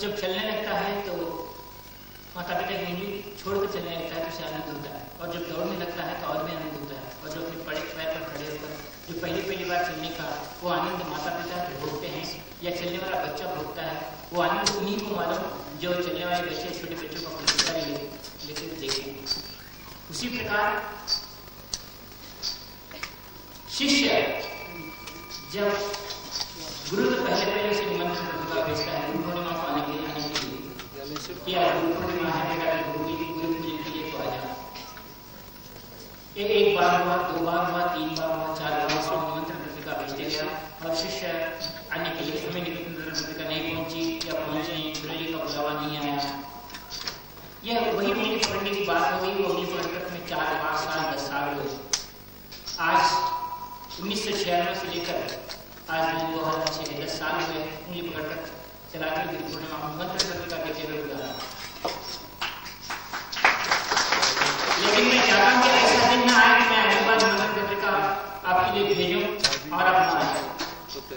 जब चलने लगता है तो माता पिता की उंगली छोड़कर चलने लगता है तो उसे आनंद होता है, और जब दौड़ने लगता है तो और भी आनंद होता है, और जब अपने बड़े पैर पर खड़े होकर जो पहली बार चलने का वो आनंद माता पिता भोगते हैं या चलने वाला बच्चा भोगता है वो आनंद उन्हीं को मालूम जो चलने वाले बच्चे छोटे बच्चों का पुरस्कार लेकर देखेंगे। उसी प्रकार शिष्य जब गुरु तो पहले उसे निमंत्रण का भेजता है गुरुपूर्णिमा को आने के लिए गुरुपूर्णिमा है के लिए तो आ जाना। एक बार हुआ, दो बार हुआ, तीन बार हुआ, चार बार हुआ, निमंत्रण पत्रिका भेजते गया और शिष्य आने के लिए हमें निमंत्रण पत्रिका नहीं पहुंची या पहुंचे गुरुजी का बुलावा नहीं आया। यह वही उंगली पकड़ने की बात हो गई, वो उंगली पकड़कर में 4, 5 साल, 10 साल हो गए। आज 1996 से लेकर आज 2006 10 साल में उंगली पकड़कर चलाकर लेकिन मैं चाहता हूँ कि ऐसा दिन ना आए कि मैं अगली बार निमंत्रण पत्रिका आपके लिए भेजूं और आप ना आए।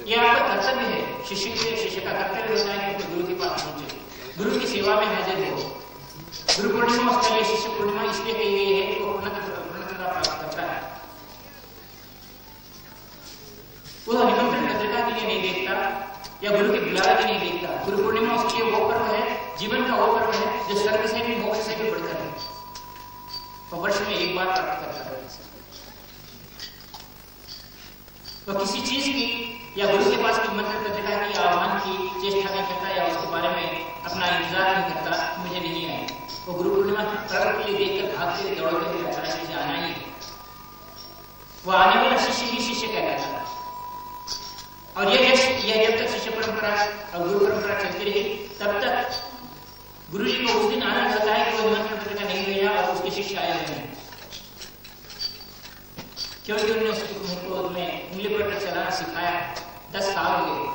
ये आपका कर्तव्य है, शिष्य के शिष्य का कर्तव्य होता है कि गुरु के पास पहुंचे, गुरु की सेवा में हाजिर हो। गुरु पूर्णिमा उसके लिए शिष्य पूर्णिमा इसलिए कही गई है कि वो पूर्णता प्राप्त करता है। वो निमंत्रण पत्रिका के लिए नहीं देखता या गुरु के बुलावे के नहीं देखता। गुरु पूर्णिमा उसके वो पर्व है, जीवन का वो पर्व है जो सर्व से भी मोक्ष से भी बढ़कर है और वर्ष में एक बार प्राप्त करता है। वो किसी चीज की या गुरु के पास की निमंत्रण पत्रिका की आह्वान की चेष्टा नहीं करता या उसके बारे में अपना इंतजार नहीं करता मुझे नहीं आए। वो गुरु पूर्णिमा पर्व के लिए देखकर भागते दौड़ के आना ही है। वो आने वाला शिष्य ही शिष्य कहलाता है और यह जब तक शिष्य परंपरा और गुरु परंपरा चलती रहेगी तब तक गुरुजी को उस दिन आनंद होता है कि वो निमंत्रण पत्रिका नहीं भेजा और उसके शिष्य आए हुए हैं, क्योंकि उन्होंने उंगली पकड़कर चलाना सिखाया। 10 साल हो गए,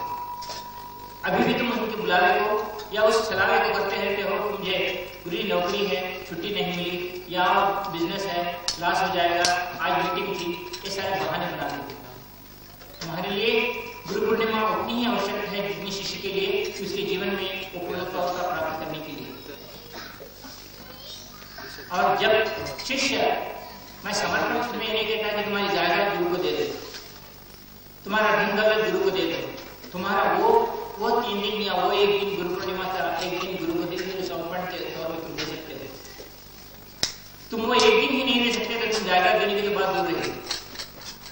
अभी भी तुम उनके बुलावे को या उस सलावे को करते रहते हो कि मुझे गुरुजी नौकरी है, छुट्टी नहीं मिली, या बिजनेस है, लॉस हो जाएगा, आज मीटिंग थी, ये सारे बहाने बना देते। हमारे लिए गुरु पूर्णिमा उतनी ही आवश्यक है जितनी शिष्य के लिए उसके जीवन में उपयोगिता प्राप्त करने के लिए। और जब शिष्य मैं समर्पण तुम्हें नहीं कहता कि तुम्हारी जायदाद गुरु को दे दो, तुम्हारा धन दौलत गुरु को दे दो, तुम्हारा वो 3 दिन या वो 1 दिन गुरु पूर्णिमा का 1 दिन गुरु को दे दो, समर्पण के तौर पर तुम दे सकते हो। तुम वो 1 दिन ही नहीं दे सकते तो तुम जायदाद देने के बाद दूर रहे,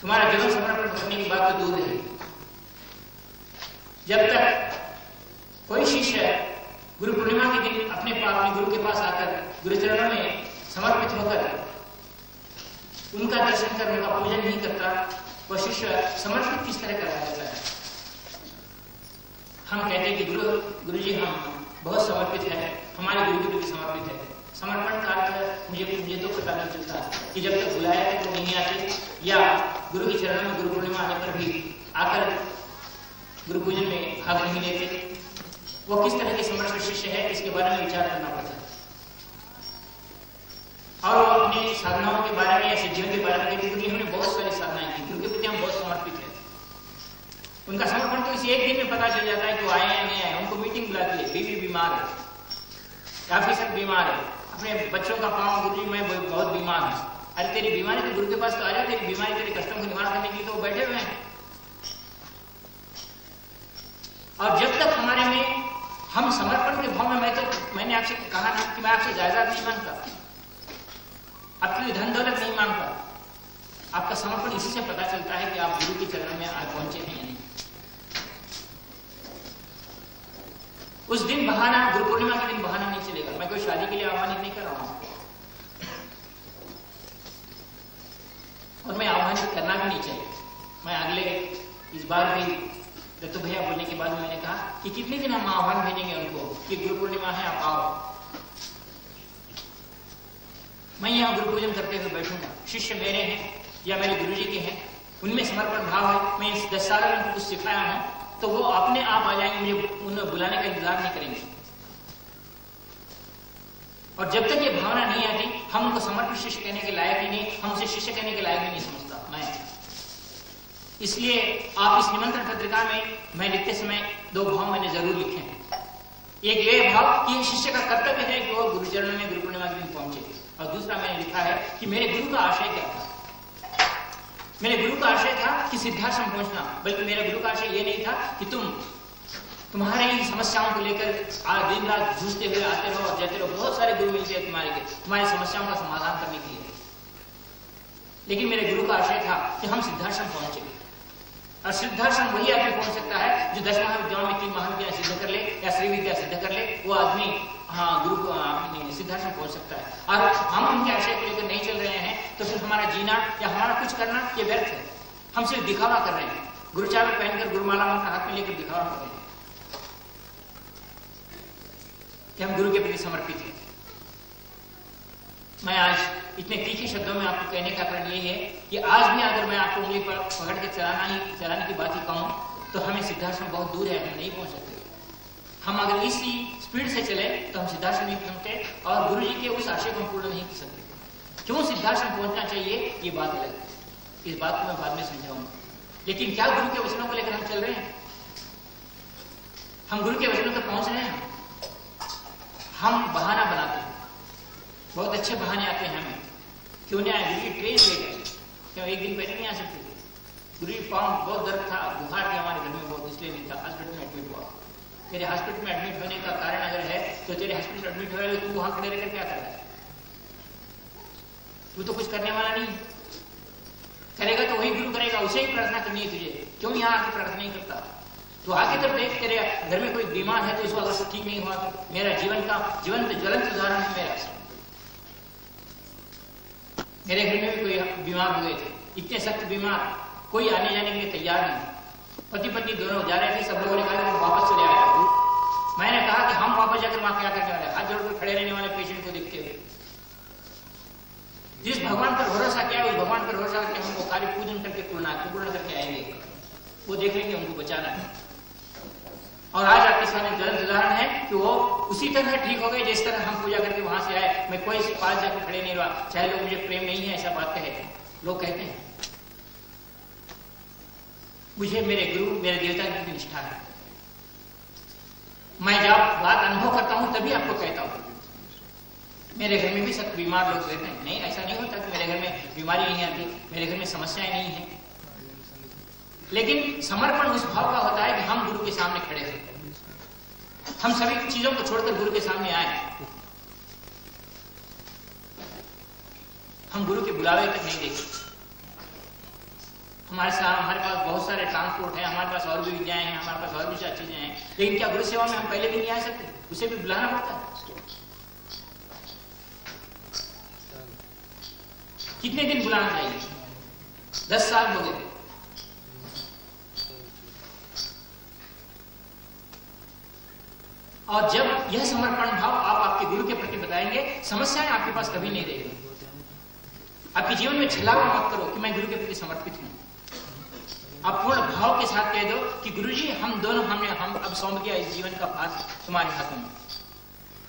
तुम्हारा जीवन समर्पण करने की बात तो दूर है। जब तक कोई शिष्य गुरु पूर्णिमा के दिन अपने गुरु के पास आकर गुरुचरणों में समर्पित होकर उनका दर्शन करने का पूजन नहीं करता वह शिष्य समर्पित किस तरह करा जाता है। हम कहते हैं कि गुरुजी हम बहुत समर्पित है, हमारे गुरुजी भी समर्पित है। समर्पण का अर्थ मुझे तो पता नहीं चलता कि जब तक बुलाया है तो नहीं आते, या गुरु के चरणों में गुरु पूर्णिमा आने पर भी आकर गुरु पूजन में भाग नहीं लेते। वो किस तरह के समर्पित शिष्य है इसके बारे में विचार करना पड़ता है। और वो अपने साधनाओं के बारे में या सिद्धियों के बारे में, क्योंकि हमने बहुत सारी साधनाएं की, गुरु के प्रति हम बहुत समर्पित है। उनका समर्पण तो इस 1 दिन में पता चल जाता है कि वो आए या नहीं आए। उनको मीटिंग बुलाती है, बीवी बीमार है, काफी सब बीमार है, अपने बच्चों का पाँव गुरु जी मैं बहुत बीमार हूँ। अरे तेरी बीमारी तो गुरु के पास तो आ जाए, तेरी बीमारी तेरे कष्टों को निवारण करने के लिए तो वो बैठे हुए हैं। और जब तक हमारे में हम समर्पण के भाव में, मैंने आपसे कहा ना कि मैं आपसे जायदाद नहीं मांगता, आपके लिए धन दौलत नहीं मांगता। आपका समर्पण इसी से पता चलता है कि आप गुरु के चरण में आज पहुंचे हैं या नहीं। उस दिन बहाना, गुरु पूर्णिमा के दिन बहाना नहीं चले। इस बार भी दत्तू भैया बोलने के बाद मैंने कहा कि कितने दिन हम आह्वान भेजेंगे उनको कि गुरु पूर्णिमा है आप आओ। मैं यहाँ गुरु पूजन करते हुए बैठूंगा, शिष्य मेरे हैं या मेरे गुरुजी के हैं, उनमें समर्पण भाव है, मैं इस 10 सालों में उनको कुछ सिखाया है तो वो अपने आप आ जाएंगे, मुझे उन्हें बुलाने का इंतजार नहीं करेंगे। और जब तक ये भावना नहीं आती हम उनको समर्पित शिष्य कहने के लायक ही नहीं, हम उसे शिष्य कहने के लायक ही नहीं समझता मैं। इसलिए आप इस निमंत्रण पत्रिका में मैं लिखते समय 2 भाव मैंने जरूर लिखे हैं। एक ये भाव कि शिष्य का कर्तव्य है कि वो गुरुजनों में गुरु पूर्णिमा के दिन पहुंचे, और दूसरा मैंने लिखा है कि मेरे गुरु का आशय क्या था। मेरे गुरु का आशय था कि सिद्धाश्रम पहुंचना, बल्कि मेरे गुरु का आशय ये नहीं था कि तुम्हारे ही समस्याओं को लेकर दिन रात जूझते हुए आते रहो और जाते रहो। बहुत सारे गुरु मिलते हैं तुम्हारी समस्याओं का समाधान करने के लिए, लेकिन मेरे गुरु का आशय था कि हम सिद्धाश्रम पहुंचे। और सिद्धाश्रम वही आदमी पहुंच सकता है जो 10 महाविद्याओं में 3 महाविद्या सिद्ध कर ले या श्री विद्या सिद्ध कर ले, वो आदमी हाँ गुरु सिद्धाश्रम पहुंच सकता है। और हम उनके आशय को लेकर नहीं चल रहे हैं तो फिर हमारा जीना या हमारा कुछ करना ये व्यर्थ है। हम सिर्फ दिखावा कर रहे हैं, गुरुचार पहनकर गुरुमाला मंत्र हाथ में लेकर दिखावा कर रहे हैं कि हम गुरु के प्रति समर्पित हैं। मैं आज इतने तीखे शब्दों में आपको कहने का कारण यही है कि आज भी अगर मैं आपको उंगली पर पकड़ के चलाने की बात ही कहूं तो हमें सिद्धाश्रम बहुत दूर है, हम नहीं पहुंच सकते। हम अगर इसी स्पीड से चले तो हम सिद्धाश्रम नहीं पहुंचते और गुरु जी के उस आशय को पूर्ण नहीं कर सकते। क्यों सिद्धाश्रम पहुंचना चाहिए ये बात अलग है, इस बात को मैं बाद में समझाऊंगा। लेकिन क्या गुरु के वचनों को लेकर हम चल रहे हैं? हम गुरु के वचनों तक पहुंच रहे हैं? हम बहाना बनाते हैं, बहुत अच्छे बहाने आते हैं हमें, क्यों नहीं आए गुरुजी ट्रेन ले गए, क्यों एक दिन पहले नहीं आ सकते थे, गुरुजी पाँव बहुत दर्द था, बुखार थे हमारे घर में बहुत, इसलिए नहीं था, हॉस्पिटल में एडमिट हुआ। मेरे हॉस्पिटल में एडमिट होने का कारण अगर है तो तेरे हॉस्पिटल एडमिट हो तू वहां खड़े रहकर क्या कर रहा है, तू तो कुछ करने वाला नहीं, करेगा तो वही गुरु करेगा, उसे ही प्रार्थना करनी है तुझे, क्यों यहाँ आके प्रार्थना नहीं करता? तो आगे तब देख तेरे घर में कोई बीमार है तो इसको अगर ठीक नहीं हुआ तो मेरा जीवन का जीवंत ज्वलंत उदाहरण है मेरा। मेरे घर में भी कोई बीमार हुए थे, इतने सख्त बीमार, कोई आने जाने के लिए तैयार नहीं, पति पत्नी दोनों जा रहे थे, सब लोगों ने कहा वापस चले आया। मैंने कहा कि हम वापस जाकर वहां क्या करने वाले, हाथ जोड़कर खड़े रहने वाले पेशेंट को देखते हुए। जिस भगवान पर भरोसा किया उस भगवान पर भरोसा करके हमको कार्य पूजन करके पूर्ण करके आएंगे, वो देख लेंगे, हमको बचाना है। और आज आपके सामने ज्वलंत उदाहरण है कि वो उसी तरह ठीक हो गए जिस तरह हम पूजा करके वहां से आए। मैं कोई से पास जाकर खड़े नहीं रहा, चाहे लोग मुझे प्रेम नहीं है ऐसा बात कहे, लोग कहते हैं मुझे मेरे गुरु मेरे देवता की निष्ठा है। मैं जब बात अनुभव करता हूं तभी आपको कहता हूं। मेरे घर में भी सब बीमार लोग रहते हैं, नहीं ऐसा नहीं होता कि मेरे घर में बीमारी नहीं आती, मेरे घर में समस्याएं नहीं है, लेकिन समर्पण उस भाव का होता है कि हम गुरु के सामने खड़े हैं, हम सभी चीजों को छोड़कर गुरु के सामने आए। हम गुरु के बुलावे तक नहीं देखे, हमारे पास बहुत सारे ट्रांसपोर्ट है, हमारे पास और भी विद्याएं हैं, हमारे पास और भी चीजें हैं, लेकिन क्या गुरु सेवा में हम पहले भी नहीं आ सकते? उसे भी बुलाना पड़ता है, कितने दिन बुलाना चाहिए? 10 साल हो गए। और जब यह समर्पण भाव आप आपके गुरु के प्रति बताएंगे, समस्याएं आपके पास कभी नहीं रहेगी। आपके जीवन में छलावा मत करो कि मैं गुरु के प्रति समर्पित हूं। आप पूर्ण भाव के साथ कह दो कि गुरुजी हम दोनों हम अब सौंप दिया इस जीवन का भार तुम्हारे हाथों में,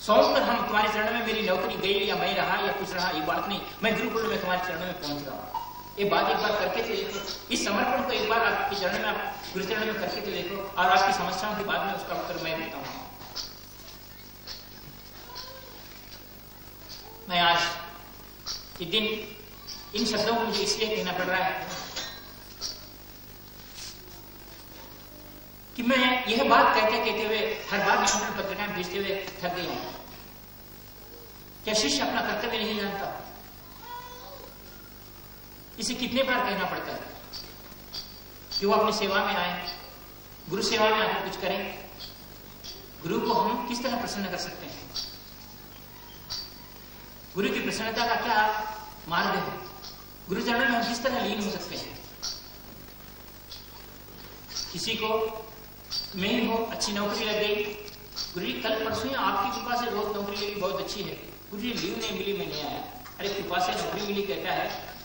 सौंप कर हम तुम्हारे चरणों में, मेरी नौकरी गई या मैं रहा या कुछ रहा ये बात नहीं, मैं गुरुकुल में तुम्हारे चरणों में पहुंच रहा हूं। ये बात एक बार करके चले देखो, इस समर्पण को एक बार आपके चरण में आप गुरु चरण में करके चले देखो और आपकी समस्याओं के बाद में उसका उत्तर मैं देता हूँ। मैं आज इस दिन इन शब्दों को मुझे इसलिए कहना पड़ रहा है कि मैं यह बात कहते हुए हर बार निमंत्रण पत्रिकाएं भेजते हुए थक गई हूं। क्या शिष्य अपना कर्तव्य नहीं जानता? इसे कितने बार कहना पड़ता है कि वो अपनी सेवा में आए, गुरु सेवा में आकर कुछ करें। गुरु को हम किस तरह प्रसन्न कर सकते हैं? गुरु की प्रसन्नता का क्या मार्ग है? गुरु चरणों में हम किस तरह लीन हो सकते हैं? किसी को मेहनत हो, अच्छी नौकरी लग गई। गुरु जी कल परसों आपकी कृपा से बहुत नौकरी लगी, बहुत अच्छी है। गुरु जी लीव नहीं मिली, मैं नहीं आया। अरे कृपा से नौकरी मिली कहता है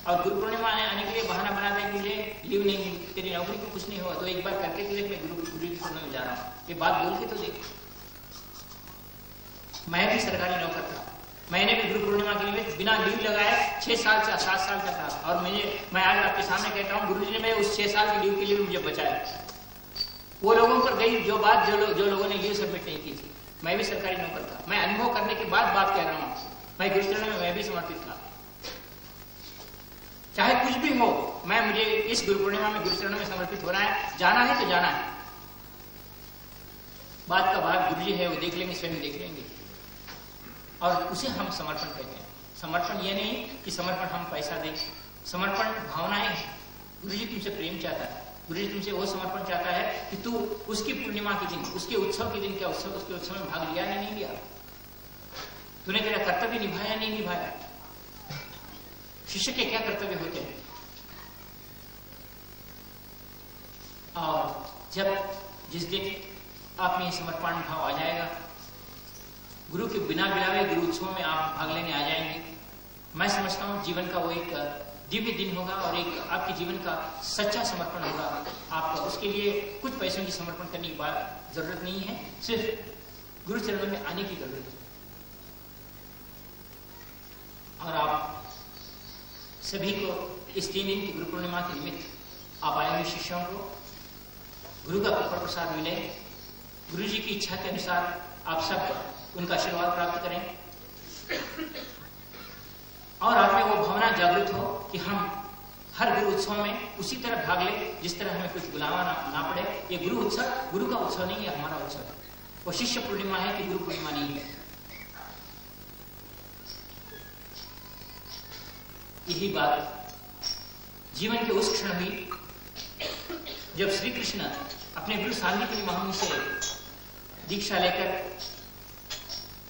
और गुरु पूर्णिमा आने के लिए बहाना बनाता है कि मुझे लीव नहीं मिली, तेरी नौकरी को कुछ नहीं हुआ, तो एक बार करके तो देख, मैं गुरु जी छोड़ने में जा रहा हूँ। ये बात बोल के तो देख। मैं भी सरकारी नौकर था, मैंने भी गुरु पूर्णिमा के लिए बिना लीव लगाए 6 साल 7 साल का था। और मैं आज आपके सामने कहता हूँ, गुरुजी ने मेरे उस 6 साल की लीव के लिए मुझे बचाया। वो लोगों पर गई जो बात जो लोगों ने लीव सबमिट नहीं की थी। मैं भी सरकारी नौकर था, मैं अनुभव करने के बाद बात कह रहा हूँ। मैं गुरुचरण में मैं भी समर्पित था। चाहे कुछ भी हो, मैं मुझे इस गुरु पूर्णिमा में गुरुचरण में समर्पित होना है। जाना है तो जाना है। बात का भाग गुरुजी है, वो देख लेंगे, स्वयं देख लेंगे। और उसे हम समर्पण कहते हैं। समर्पण ये नहीं कि समर्पण हम पैसा दें। समर्पण भावनाएं हैं। गुरुजी तुमसे प्रेम चाहता है, गुरुजी तुमसे वो समर्पण चाहता है कि तू उसकी पूर्णिमा के दिन, उसके उत्सव के दिन, क्या उत्सव, उसके उत्सव में भाग लिया या नहीं लिया, तूने तेरा कर्तव्य निभाया नहीं निभाया। शिष्य के क्या कर्तव्य होते हैं। और जब जिस दिन आप में समर्पण भाव आ जाएगा, गुरु के बिना बिलावे गुरु उत्सव में आप भाग लेने आ जाएंगे। मैं समझता हूँ जीवन का वो एक दिव्य दिन होगा और एक आपके जीवन का सच्चा समर्पण होगा। आपका उसके लिए कुछ पैसों की समर्पण करने की बात जरूरत नहीं है, सिर्फ गुरु चरणों में आने की जरूरत है। और आप सभी को इस 3 दिन की गुरु पूर्णिमा के निमित्त आप आए हुए शिष्यों को गुरु का कृपा प्रसाद मिले। गुरु जी की इच्छा के अनुसार आप सब उनका आशीर्वाद प्राप्त करें और आप में वो भावना जागृत हो कि हम हर गुरु उत्सव में उसी तरह भाग ले जिस तरह हमें कुछ बुलावा ना पड़े। ये गुरु उत्सव गुरु का उत्सव नहीं है, हमारा उत्सव है। वो शिष्य पूर्णिमा है कि गुरु पूर्णिमा नहीं है। यही बात जीवन के उस क्षण हुई जब श्री कृष्ण अपने गुरु सांदीपनि महामुनि से दीक्षा लेकर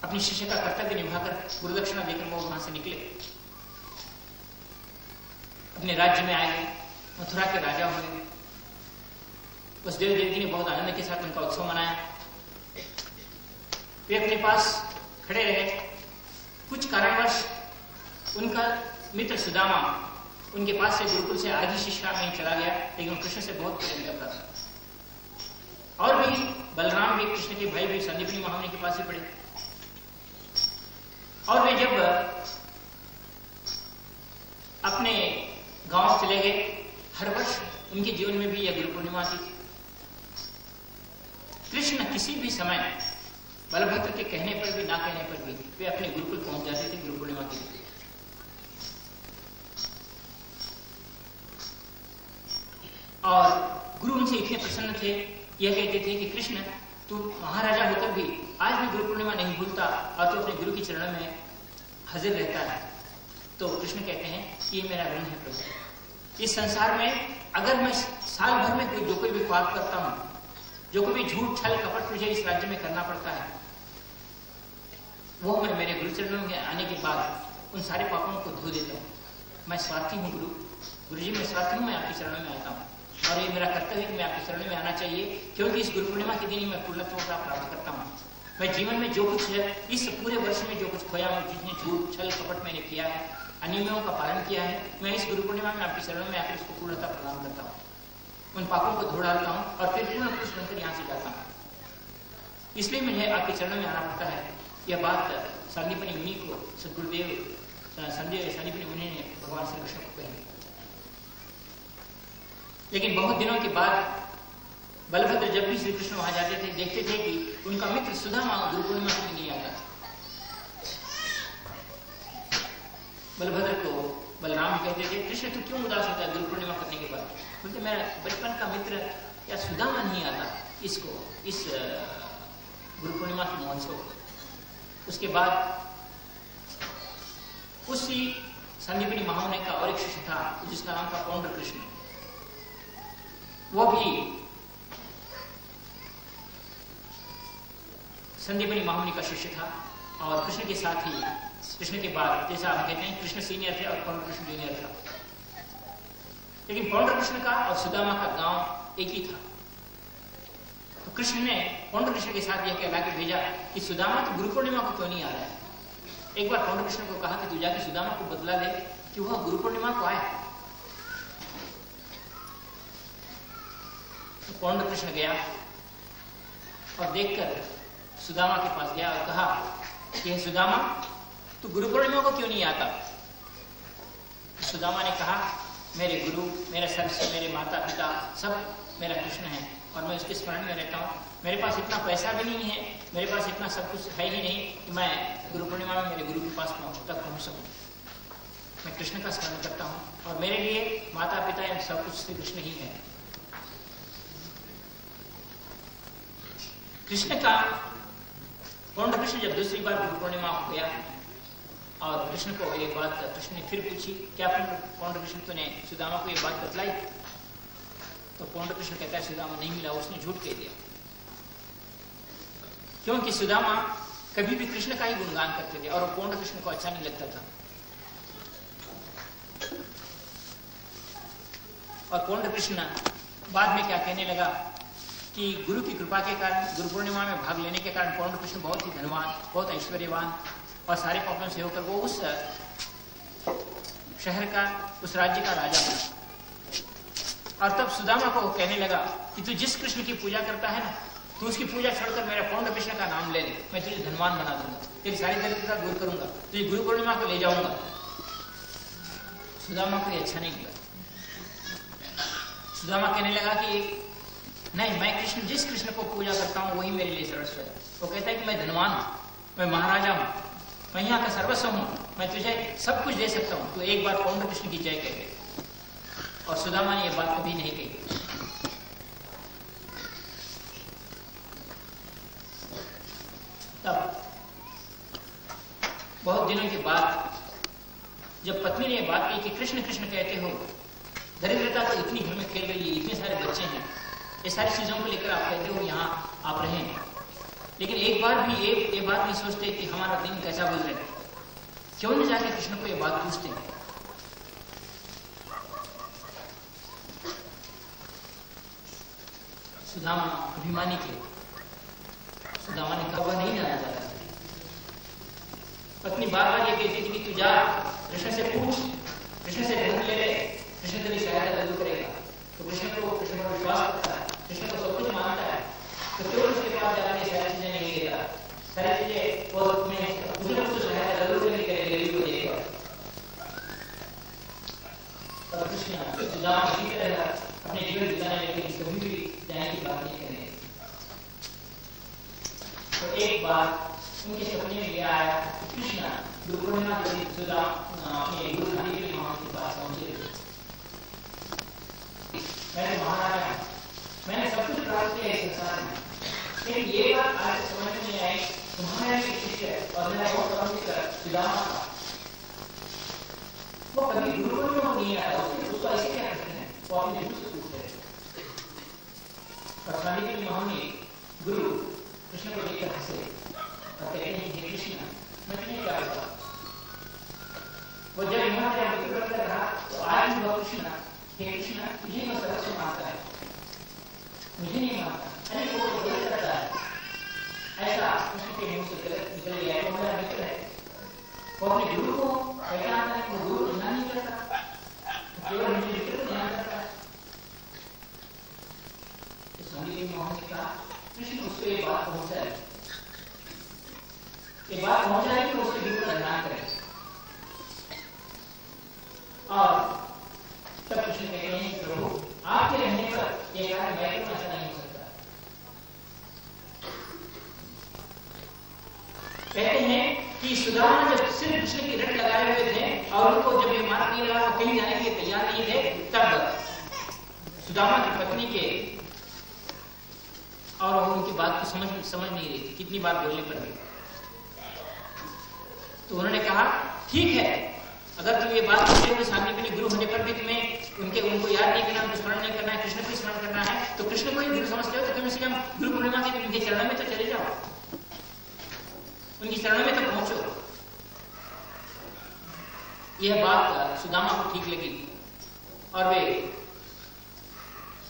अपनी शिष्य का कर्तव्य निभाकर गुरुदक्षिणा देकर वो वहां से निकले, अपने राज्य में आए, मथुरा के राजा हुए। उस देव देवकी ने बहुत आनंद के साथ उनका उत्सव मनाया। वे अपने पास खड़े रहे। कुछ कारणवश उनका मित्र सुदामा उनके पास से गुरुकुल से आधी शिक्षा में चला गया, लेकिन कृष्ण से बहुत प्रेम करता था। और भी बलराम भी कृष्ण के भाई भी संदीपनी महामुनि के पास ही पड़े। और वे जब अपने गांव चले गए, हर वर्ष उनके जीवन में भी यह गुरु पूर्णिमा थी। कृष्ण किसी भी समय बलभद्र के कहने पर भी ना कहने पर भी वे अपने गुरुकुल पहुंच जाते थे गुरु पूर्णिमा के लिए। और गुरु उनसे इतने प्रसन्न थे, यह कहते थे कि कृष्ण तू महाराजा होकर भी आज भी गुरु पूर्णिमा नहीं भूलता और तू अपने गुरु के चरणों में हाजिर रहता है। तो कृष्ण कहते हैं कि ये मेरा ऋण है प्रभु। इस संसार में अगर मैं साल भर में जो कोई भी पाप करता हूँ, जो कोई भी झूठ छल कपट मुझे इस राज्य में करना पड़ता है, वो मैं मेरे गुरु चरणों में आने के बाद उन सारे पापों को धो देता हूँ। मैं स्वार्थी हूँ गुरुजी, मैं स्वार्थी हूँ। मैं आपके चरणों में आता हूँ और ये मेरा कर्तव्य है कि मैं आपके शरण में आना चाहिए, क्योंकि इस गुरु पूर्णिमा के दिन ही मैं पूर्णत्व प्राप्त करता हूँ। मैं जीवन में जो कुछ है, इस पूरे वर्ष में जो कुछ खोया हूँ, जितने झूठ छल कपट मैंने किया है, अनियमों का पालन किया है, मैं इस गुरु पूर्णिमा में आपके शरण में आकर इसको पूर्णता प्रदान करता हूँ। उन पापों को धो डालता हूँ और फिर पूर्ण पुरुष बनकर यहाँ से जाता हूँ। इसलिए मुझे आपके चरणों में आना पड़ता है। यह बात सांदीपनि मुनि को सदगुरुदेव सांदीपनि मुनि ने भगवान श्री कृष्ण को कही। लेकिन बहुत दिनों के बाद बलभद्र जब भी श्री कृष्ण वहां जाते थे, देखते थे कि उनका मित्र सुदामा गुरु पूर्णिमा में नहीं आता। बलभद्र को बलराम कहते थे, कृष्ण तू क्यों उदास होता है गुरु पूर्णिमा करने के बाद? बोलते मेरा बचपन का मित्र या सुदामा नहीं आता इसको इस गुरु पूर्णिमा के महोत्सव। उसके बाद उसी संदीपनी महामुनि का और एक शिष्य था जिसका नाम था पौंड्र कृष्ण। वो भी संदीपनी महामुनि का शिष्य था और कृष्ण के साथ ही, कृष्ण के बाद, जैसा हम कहते हैं कृष्ण सीनियर थे और पौंड्र कृष्ण जूनियर था। लेकिन पौंड्र कृष्ण का और सुदामा का गांव एक ही था। तो कृष्ण ने पौंड कृष्ण के साथ यह मैसेज भेजा कि सुदामा तो गुरु पूर्णिमा को क्यों नहीं आ रहा है। एक बार पौंड कृष्ण को कहा कि तू जाके सुदामा को बदला दे कि वह गुरु पूर्णिमा को आए। तो पौंड कृष्ण गया और देखकर सुदामा के पास गया और कहा कि सुदामा तू गुरु पूर्णिमा को क्यों नहीं आता। सुदामा ने कहा मेरे गुरु, मेरा सर्वस्व, मेरे माता पिता सब मेरा कृष्ण है और मैं उसके स्मरण में रहता हूँ। मेरे पास इतना पैसा भी नहीं है, मेरे पास इतना सब कुछ है ही नहीं कि मैं गुरु पूर्णिमा में मेरे गुरु के पास तक पहुँच सकूँ। मैं कृष्ण का स्मरण करता हूँ और मेरे लिए माता पिता एवं सब कुछ श्री कृष्ण ही है। कृष्ण का पौंड कृष्ण जब दूसरी बार गुरु पूर्णिमा हो गया और कृष्ण को ये बात कृष्ण ने फिर पूछी क्या पौंड कृष्ण तूने सुदामा को ये बात बतलाई। तो पौंड कृष्ण कहता है सुदामा नहीं मिला, उसने झूठ कह दिया, क्योंकि सुदामा कभी भी कृष्ण का ही गुणगान करते थे और वो पौंड कृष्ण को अच्छा नहीं लगता था। और पौंड कृष्ण बाद में क्या कहने लगा कि गुरु की कृपा के कारण, गुरु पूर्णिमा में भाग लेने के कारण पौंड कृष्ण बहुत ही धनवान, बहुत ऐश्वर्यवान और सारे प्रॉब्लम से होकर वो उस शहर का, उस राज्य का राजा बना। और तब सुदामा को कहने लगा कि तू जिस कृष्ण की पूजा करता है ना, तू उसकी पूजा छोड़कर मेरा पौंड कृष्ण का नाम ले ले, मैं तुझे धनवान बना दूंगा, तेरी सारी दरिद्रता दूर करूंगा, तुझे गुरु पूर्णिमा को ले जाऊंगा। सुदामा को ये अच्छा नहीं लगा। सुदामा कहने लगा कि नहीं, मैं कृष्ण, जिस कृष्ण को पूजा करता हूँ वही मेरे लिए सर्वस्व है। वो कहता है कि मैं धनवान हूँ, मैं महाराजा हूँ, मैं यहाँ का सर्वस्व हूँ, मैं तुझे सब कुछ दे सकता हूँ, तो एक बार पौंड कृष्ण की जय कह गए। और सुदामा ने यह बात कभी नहीं कही। तब बहुत दिनों के बाद जब पत्नी ने यह बात कही कि कृष्ण कृष्ण कहते हो, दरिद्रता तो इतनी घर में खेल रही है, इतने सारे बच्चे हैं, ये सारी चीजों को लेकर आप कहते हो यहाँ आप रहे हैं, लेकिन एक बार भी ये बात नहीं सोचते कि हमारा दिन कैसा गुजर रहा है, क्यों नहीं जाके कृष्ण को ये बात पूछते हैं। सुदामा अभिमानी थे। सुदामा ने कहा वह नहीं जाना चाहता। पत्नी बार बार ये कहती थी कि तू जा कृष्ण से पूछ, कृष्ण से ढूंढ ले, कृष्ण तेरी सहायता जरूर करेगा। तो कृष्ण को विश्वास करता है, कृष्ण को सब कुछ मानता है, तो केवल उसके पास जाने सारी चीजें नहीं देता, सारी चीजें वो जरूर करेगा। तब कृष्ण अपने जीवन बिताने के लिए कभी भी जाने की बात नहीं करेंगे। तो एक बार उनके सपने में यह आया कि कृष्ण दुर्गुणा अपने गुरु के लिए पास पहुंचे। मैंने महाराजा, मैंने सब कुछ प्राप्त किया इस संसार में, लेकिन ये बात आज समझ में नहीं आई, तुम्हारा एक शिष्य और मेरा बहुत कम सुदामा था, वो कभी गुरु पूर्णिमा नहीं आया, उसको ऐसे क्या करते हैं, वो अपने गुरु से पूछते हैं। और स्वामी के महानी गुरु कृष्ण को लेकर हंसे और कहते हैं हे कृष्ण मैं नहीं कर रहा। वो जब यहाँ से मृत्यु करता रहा तो आज भी वह कृष्ण हे कृष्ण तुझे मैं सर्वस्व मानता है, मुझे नहीं मानता, अरे वो तो गलत करता है, ऐसा उसके मुंह से गलत निकल गया। तो मेरा मित्र है, वो अपने गुरु को पहचानता है, वो गुरु घृणा नहीं करता, केवल मुझे मित्र को ध्यान करता है। तो स्वामी जी मोहन ने कहा कृष्ण उसको ये बात पहुंचाए, ये बात पहुंचाए कि उसके गुरु को घृणा करे। और तब कृष्ण कहते हैं प्रभु आपके रहने पर ये कार्य मैं क्यों ऐसा नहीं हो सकता। कहते हैं कि सुदामा जब सिर्फ कृष्ण की रट लगाए हुए थे और उनको जब ये मार्ग नहीं लगा, वो कहीं जाने के लिए तैयार नहीं थे, तब सुदामा की पत्नी के और उनकी बात को समझ नहीं रही थी, कितनी बार बोलने पर भी। तो उन्होंने कहा ठीक है, अगर तुम ये बात करते हो स्वामी के गुरु होने पर भी तुम्हें उनको याद नहीं करना, उनको स्मरण नहीं करना है, कृष्ण को स्मरण करना है, तो कृष्ण को ही गुरु समझते हो, तो कम से कम गुरु पूर्णिमा के उनके चरणों में तो चले जाओ, उनकी चरणों में तो पहुंचो। यह बात सुदामा को ठीक लगी और वे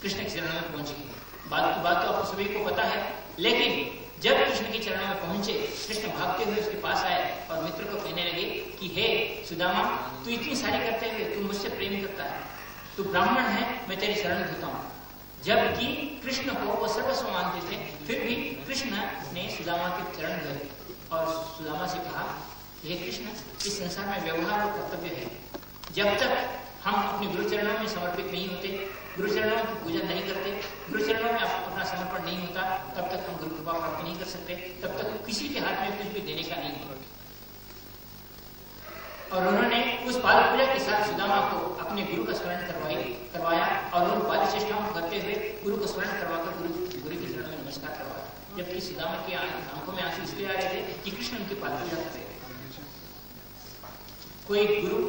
कृष्ण के चरणों में पहुंच गए। बात तो आप सभी को पता है, लेकिन जब कृष्ण के चरणों में पहुंचे, कृष्ण भागते हुए उसके पास आए और मित्र को कहने लगे कि हे सुदामा, तू इतनी सारी करते हुए तू मुझसे प्रेम करता है, तू ब्राह्मण है, मैं तेरी शरण देता हूँ। जबकि कृष्ण को वो सर्वस्व मानते थे, फिर भी कृष्ण ने सुदामा के चरण धरे और सुदामा से कहा, हे कृष्ण, इस संसार में व्यवहार और कर्तव्य है। जब तक हम अपने गुरुचरणों में समर्पित नहीं होते, गुरुचरणों की पूजा नहीं करते, गुरुचरणों में अपना समर्पण नहीं होता, तब तक हम गुरु कृपा प्राप्त नहीं कर सकते, तब तक किसी के हाथ में कुछ भी देने का नहीं होता। और उन्होंने उस पाद पूजा के साथ सुदामा को अपने गुरु का स्मरण करवाया और उन पाद चेष्टाओं को करते हुए गुरु को स्मरण करवाकर गुरु के चरणों में नमस्कार करवाया। जबकि सुदामा की आंखों में आंसू इसलिए आ रहे थे कि कृष्ण उनकी पाद पूजा करते थे। कोई गुरु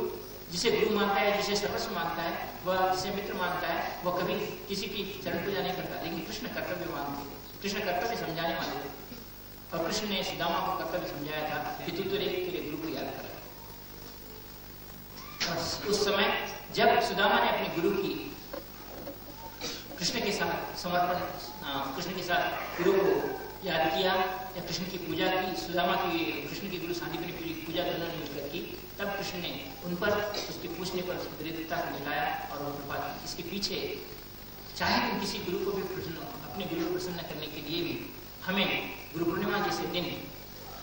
जिसे गुरु मानता है, जिसे सर्वस्व मानता है, वह जिसे मित्र मानता है, वह कभी किसी की चरण पूजा नहीं करता। लेकिन कृष्ण कर्तव्य मानते थे, कृष्ण कर्तव्य समझाने वाले थे और कृष्ण ने सुदामा को कर्तव्य समझाया था कि तू तेरे गुरु को याद कर। और उस समय जब सुदामा ने अपने गुरु की कृष्ण के साथ समर्पण, कृष्ण के साथ गुरु को याद किया या कृष्ण की पूजा की, सुदामा की कृष्ण की गुरु सांदीपनि की पूजा दोनों ने मिलकर की, तब कृष्ण ने उन पर उसके पूछने पर उसकी दृढ़ता को मिलाया और उनके बाद इसके पीछे चाहे हम किसी गुरु को भी प्रसन्न, अपने गुरु को प्रसन्न करने के लिए भी हमें गुरु पूर्णिमा जैसे दिन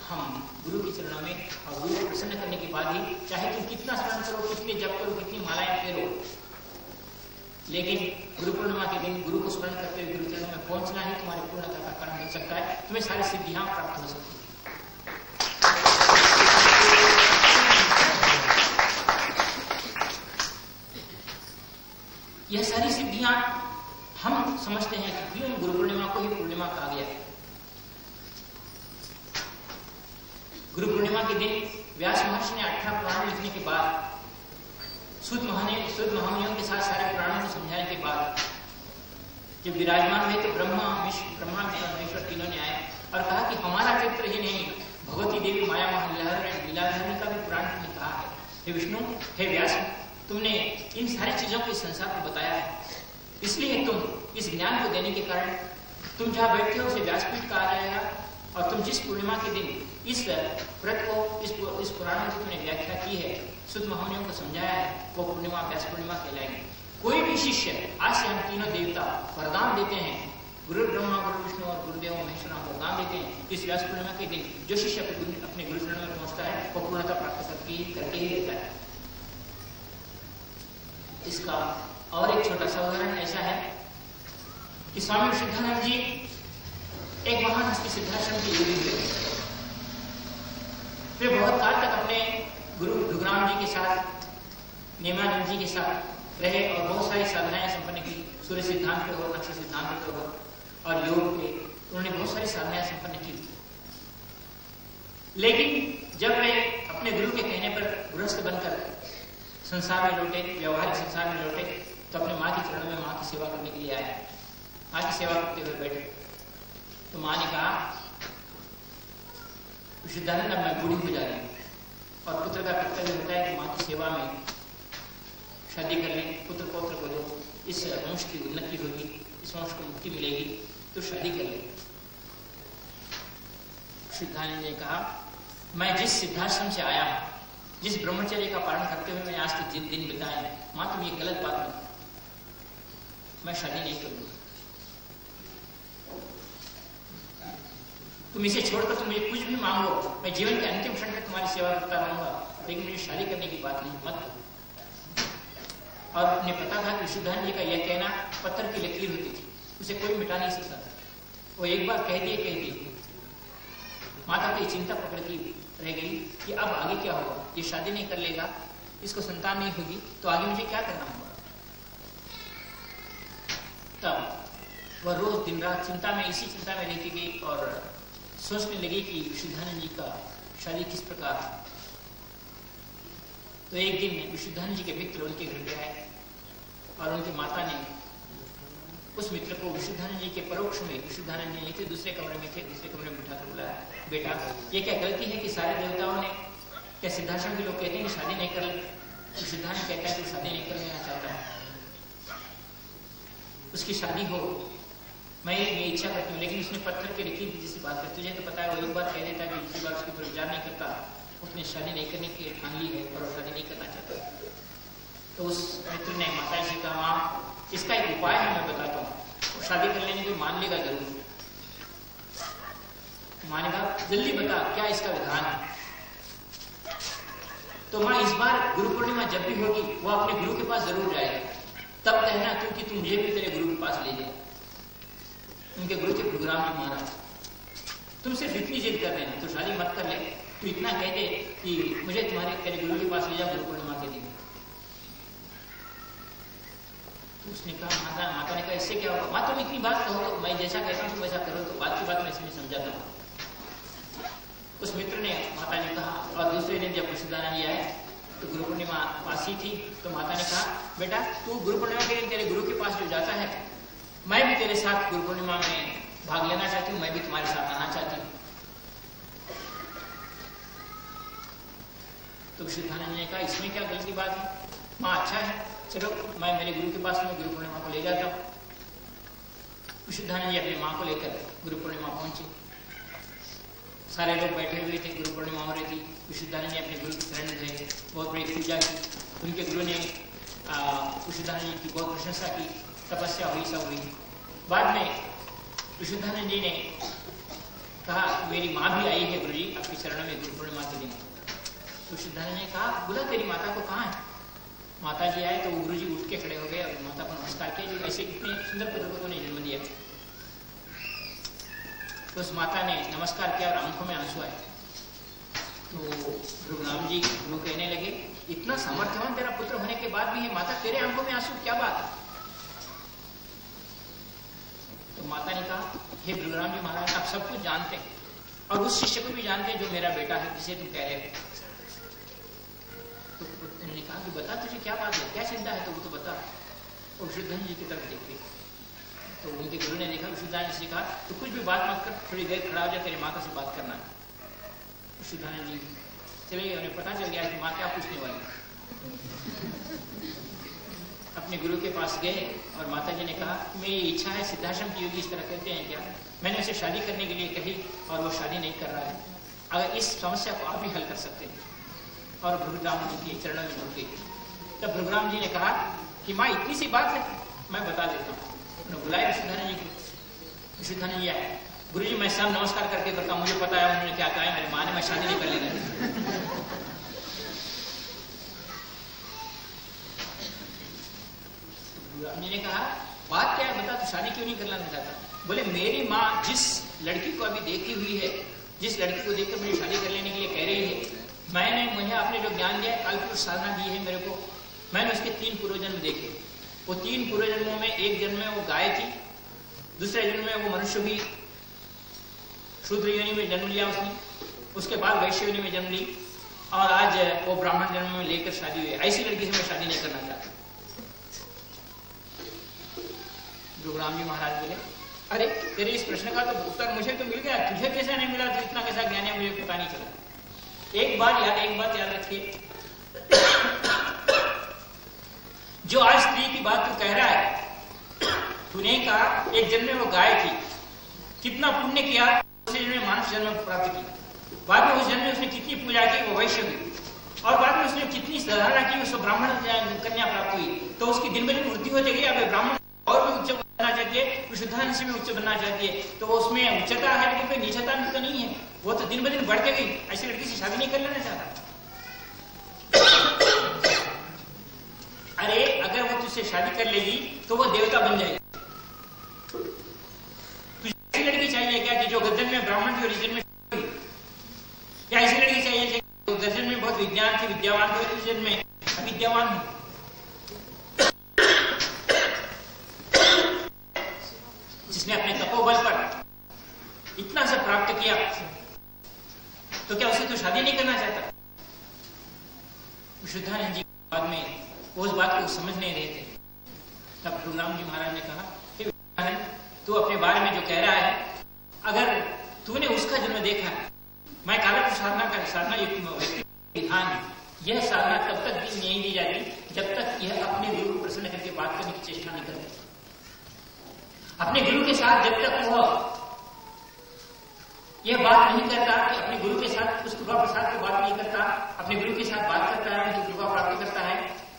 हम गुरु के चरणों में और गुरु को प्रसन्न करने के बाद ही, चाहे तुम कितना स्मरण करो, कितने जप करो, कितनी मालाएं फेरो, लेकिन गुरु पूर्णिमा के दिन गुरु को स्मरण करते हुए गुरु चरणों में पहुंचना ही तुम्हारे पूर्णता का कारण हो सकता है, तुम्हें सारी सिद्धियां प्राप्त हो सकती है। यह सारी सिद्धियां हम समझते हैं कि क्यों गुरु पूर्णिमा को ही पूर्णिमा कहा गया है। गुरु पूर्णिमा के दिन व्यास महर्षि ने 18 पुराण लिखने के बाद, सूद महामुनियों के साथ सारे पुराणों को समझाने के बाद जब विराजमान हुए तो ब्रह्मा महेश्वर तीनों ने आए और कहा कि हमारा चरित्र ही नहीं, भगवती देवी माया लीलाधारी का भी पुराण ने कहा है। हे विष्णु, हे व्यास, तुमने इन सारी चीजों को इस संसार को बताया है, इसलिए तुम इस ज्ञान को देने के कारण तुम जहाँ बैठते हो उसे व्यासपीठ कहा जाएगा। और तुम जिस पूर्णिमा के दिन इस व्रत को इस पुराण से तुमने व्याख्या की है, सूत महामुनियों को समझाया है, वो पूर्णिमा व्यास पूर्णिमा कहलाएगी। कोई भी शिष्य, आज से हम तीनों देवता वरदान देते हैं, गुरु ब्रह्मा गुरु विष्णु और गुरुदेव महेश्वर वरदान देते हैं, इस व्यास पूर्णिमा के दिन जो शिष्य अपने गुरु चरणों में पहुंचता है वो पूर्णता प्राप्त करके ही देता है। इसका और एक छोटा सा उदाहरण ऐसा है कि स्वामी विशुद्धानंद जी एक महान हस्ती सिद्धाश्रम के योगी हुए। वे बहुत काल तक अपने गुरु भृगुराम जी के साथ, नेमानंद जी के साथ रहे और बहुत सारी साधनाएं संपन्न की, सूर्य सिद्धांत पे हो, नक्श सिद्धांत पे हो और योग पे, उन्होंने बहुत सारी साधनाएं संपन्न की। लेकिन जब वे अपने गुरु के कहने पर गृहस्थ बनकर संसार में लौटे, व्यवहारिक संसार में लौटे, तो अपने माँ के चरणों में माँ की सेवा करने के लिए आए। माँ की सेवा करते हुए बैठे तो माँ ने कहा, विशुद्धानंद, अब मैं बूढ़ी हो जा रही हूँ और पुत्र का कर्तव्य होता है कि माँ की सेवा में शादी कर ले, पुत्र पौत्र को दो, इस वंश की उन्नति होगी, इस वंश को मुक्ति मिलेगी, तो शादी कर ले। विशुद्धानंद ने कहा, मैं जिस सिद्धाश्रम से आया हूँ, जिस ब्रह्मचर्य का पालन करते हुए मैंने आज के जिन दिन बिताए हैं, माँ तुम ये गलत बात मत करो, मैं शादी नहीं करूँगी, तुम इसे छोड़कर तुम मुझे कुछ भी मांगो, मैं जीवन के अंतिम क्षण तक तुम्हारी सेवा करता रहूंगा, लेकिन मुझे शादी करने की बात नहीं मत करो। और उन्हें पता था कि विशुद्धानंद जी का यह कहना पत्थर की लकीर होती थी, उसे कोई मिटा नहीं सकता था। वो एक बार कह दिए, माता की चिंता पकड़ती रह गई कि अब आगे क्या होगा, ये शादी नहीं कर लेगा, इसको संतान नहीं होगी, तो आगे मुझे क्या करना होगा। तब वह रोज दिन रात चिंता में, इसी चिंता में रहती गई और सोचने लगी कि विशुद्धानंद जी का शादी किस प्रकार। तो एक दिन विशुद्धानंद जी के मित्र उनके घर पे आए और उनकी माता ने उस मित्र को विशुद्धानंद जी के परोक्ष में, विशुद्धानंद जी नहीं थे, दूसरे कमरे में बिठाकर बुलाया, बेटा, ये क्या गलती है कि सारे देवताओं ने, क्या सिद्धाश्रम के लोग कहते हैं कि शादी नहीं कर ले, विशुद्धानंद कहता है कि शादी नहीं कर लेना चाहता, उसकी शादी हो, मैं ये इच्छा करती हूँ, लेकिन उसने पत्थर के रखी जिससे बात करती, तुझे तो पता है वो एक बार कह देता है कि दूसरी बार उसके ऊपर विचार नहीं करता, उसने शादी नहीं करने की ठान ली है और शादी नहीं करना चाहता। तो उस मित्र ने माता जी कहा, माँ इसका एक उपाय है मैं बताता हूँ, शादी कर लेने को मान लेगा जरूर। माँ ने कहा जल्दी बता क्या इसका विधान है। तो माँ इस बार गुरु पूर्णिमा जब भी होगी वो अपने गुरु के पास जरूर जाएगा, तब कहना क्योंकि तुम मुझे भी तेरे गुरु के पास ले जाए। उनके गुरु थे गुरुग्राम में महाराज, तुमसे जितनी जिद कर रहे हैं तो शादी मत कर ले, तू इतना कह दे कि मुझे तुम्हारे तेरे गुरु के पास ले जाओ गुरु पूर्णिमा के दिन। तो उसने कहा माता ने कहा इससे क्या होगा? माँ तुम इतनी बात कहो, मैं जैसा कहता हूँ वैसा करो, तो बात की बात मैं इसमें समझाता हूँ। उस मित्र ने माता ने कहा, और दूसरे दिन जब प्रसिद्धाना जी आए तो गुरु पूर्णिमा वासी थी, तो माता ने कहा बेटा तू गुरु पूर्णिमा के दिन तेरे गुरु के पास जो जाता है, मैं भी तेरे साथ गुरु पूर्णिमा में भाग लेना चाहती हूँ, मैं भी तुम्हारे साथ आना चाहती हूँ। तो प्रसिद्धाना जी ने कहा इसमें क्या गलत की बात है माँ, अच्छा है चलो मैं मेरे गुरु के पास में गुरु पूर्णिमा को ले जाता हूँ। प्रसिद्धाना जी अपनी माँ को लेकर गुरु पूर्णिमा पहुंची, सारे लोग बैठे हुए थे, गुरु पूर्णिमा हो रही थी। विशुद्धानंद ने अपने गुरु की शरण में बहुत बड़ी पूजा की, उनके गुरु ने विशुद्धानंद की बहुत प्रशंसा की, तपस्या हुई, सब हुई। बाद में विशुद्धानंद जी ने कहा मेरी माँ भी आई है गुरुजी आपकी शरण में गुरु पूर्णिमा के दिन। विशुद्धानंद ने कहा बोला तेरी माता को कहाँ है? माता जी आए तो गुरु जी उठ के खड़े हो गए और माता को नमस्कार किया, जो ऐसे इतने सुंदर पुत्र को ने जन्म दिया। तो उस माता ने नमस्कार किया और आंखों में आंसू आए। तो गुरुग्राम जी गुरु कहने लगे इतना सामर्थ्यवान तेरा पुत्र होने के बाद भी ये माता तेरे आंखों में आंसू, क्या बात है? तो माता ने कहा हे गुरुग्राम जी महाराज आप सब कुछ जानते हैं और उस शिष्य को भी जानते हैं जो मेरा बेटा है जिसे तुम कह रहे हो। तो उन्होंने कहा कि बता तुझे क्या बात है, क्या चिंता है, तो वो तो बता। और शुद्धन जी की तरफ देखते तो उनके गुरु ने देखा, विशुद्धानंद जी से कहा तो कुछ भी बात मत कर, थोड़ी देर खड़ा हो जाए, तेरी माता से बात करना। विशुद्धानंद जी चले गए, उन्हें पता चल गया कि माँ क्या पूछने वाली है। अपने गुरु के पास गए और माता जी ने कहा मेरी इच्छा है, सिद्धाश्रम की योगी इस तरह कहते हैं क्या? मैंने उसे शादी करने के लिए कही और वो शादी नहीं कर रहा है, अगर इस समस्या को आप भी हल कर सकते हैं। और गुरुग्राम जी के चरणों में झुक गई। तब गुरुग्राम जी ने कहा कि माँ इतनी सी बात है मैं बता देता हूँ। बुलाया विशुद्धानंद जी को, विशुद्धानंद जी आए, गुरु जी मैं सब नमस्कार करके करता हूँ, मुझे पता है उन्होंने क्या कहा है, मेरी माँ ने मैं शादी नहीं कर लेना। गुरुजी ने कहा बात क्या है बता, तो शादी क्यों नहीं करना चाहता? बोले मेरी माँ जिस लड़की को अभी देखी हुई है, जिस लड़की को देखकर मुझे शादी कर लेने के लिए कह रही है, मैंने मुझे आपने जो ज्ञान दिया कालपुरुष साधना दी है मेरे को, मैंने उसके 3 पूर्वजन्म देखे, वो 3 पूर्व जन्मों में एक जन्म में वो गाय थी, दूसरे जन्म में वो मनुष्य भी शूद्र योनि में जन्म लिया उसने, उसके बाद वैश्य योनि में जन्म ली और आज वो ब्राह्मण जन्म में लेकर शादी हुई। ऐसी लड़की से मैं शादी नहीं करना चाहता। गुरुग्राम जी महाराज बोले अरे तेरे इस प्रश्न का तो उत्तर मुझे तो मिल गया, तुझे कैसा नहीं मिला? तो इतना कैसा ज्ञान है मुझे पता नहीं चला। एक बात याद रखिए, जो आज स्त्री की बात तू कह रहा है, तूने कहा एक जन्म में वो गाय थी, कितना पुण्य किया, दूसरे जन्म में मानव जन्म प्राप्त की, बाद में उस जन्म में उसने कितनी पूजा की वो वैश्य हुई, और बाद में उसने कितनी सराहना की उसको ब्राह्मण कन्या प्राप्त हुई। तो उसकी दिन ब दिन वृद्धि हो जाएगी, अब ब्राह्मण और भी उच्च बनना चाहती है, विशुद्धान से भी उच्च बनना चाहती है, तो वो उसमें उच्चता है लेकिन कोई नीचता तो नहीं है, वो तो दिन ब दिन बढ़ते गई। ऐसी लड़की से शादी नहीं कर लेना चाहता। अरे अगर वो तुझसे शादी कर लेगी तो वो देवता बन जाएगी। तुझे ऐसी लड़की चाहिए क्या कि जो गजन में ब्राह्मण थी और रीजन में, या ऐसी लड़की चाहिए जो गजन में बहुत विज्ञान थी, विद्यावान थी और रीजन में अविद्यावान है? जिसने अपने तपोबल पर इतना सब प्राप्त किया, तो क्या उसे तो शादी नहीं करना चाहता? विशुद्धानंद जी बाद में वो उस बात को समझ नहीं रहे थे। तब गुरुग्राम जी महाराज ने कहा तू अपने बारे में जो कह रहा है, अगर तूने उसका जन्म देखा है, मैं कालपुरुष साधना का साधना विधान है, यह साधना तब तक भी नहीं दी जाती जब तक यह अपने गुरु को प्रसन्न करके बात करने की चेष्टा नहीं करती। अपने गुरु के साथ जब तक वह यह बात नहीं करता कि अपने गुरु के साथ उस कृपा प्रसाद की बात नहीं करता, अपने गुरु के साथ बात करता है, उनकी कृपा प्राप्त करता है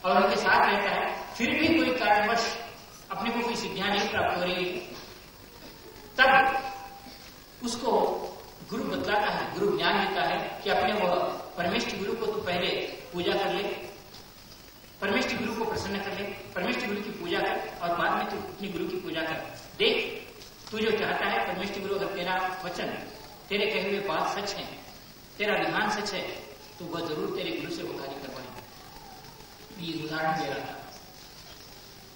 और उनके साथ रहता है, फिर भी कोई कारणवश अपने को कोई सिद्धियां नहीं प्राप्त हो रही, तब उसको गुरु बतलाता है, गुरु ज्ञान देता है कि अपने वो परमेष्टि गुरु को तो पहले पूजा कर ले, परमेष्टि गुरु को प्रसन्न कर ले, परमेष्टि गुरु की पूजा कर और बाद में तू अपने गुरु की पूजा कर। देख तू जो चाहता है परमेष्टि गुरु, अगर तेरा वचन, तेरे कहे हुए बात सच है, तेरा विधान सच है, तो वह जरूर तेरे गुरु से वो कार्य करवाएंगे। ये उदाहरण दे रहा था।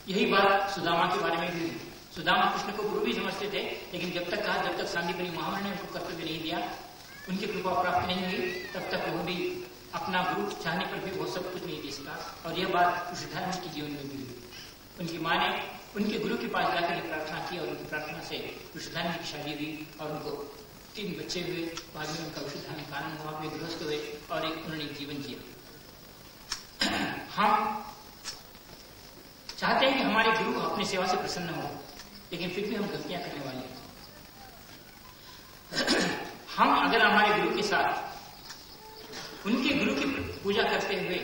यही बात सुदामा के बारे में भी। सुदामा कृष्ण को गुरु भी समझते थे, लेकिन जब तक कहा, जब तक सांदीपनि महाराज ने उनको कर्तव्य नहीं दिया, उनकी कृपा प्राप्त नहीं हुई, तब तक वो भी अपना गुरु चाहने पर भी वो सब कुछ नहीं दे सका। और यह बात उस धर्म के जीवन में भी हुई। उनकी माँ ने उनके गुरु के पास जाकर ये प्रार्थना की और उनकी प्रार्थना से उषधान की शादी हुई और उनको 3 बच्चे हुए। बाद में उनका उषधान कारण हुआ, वे गृहस्थ हुए और एक उन्होंने जीवन जिया। हम चाहते हैं कि हमारे गुरु अपनी सेवा से प्रसन्न हो, लेकिन फिर भी हम गलतियां करने वाले हैं। हम अगर हमारे गुरु के साथ उनके गुरु की पूजा करते हुए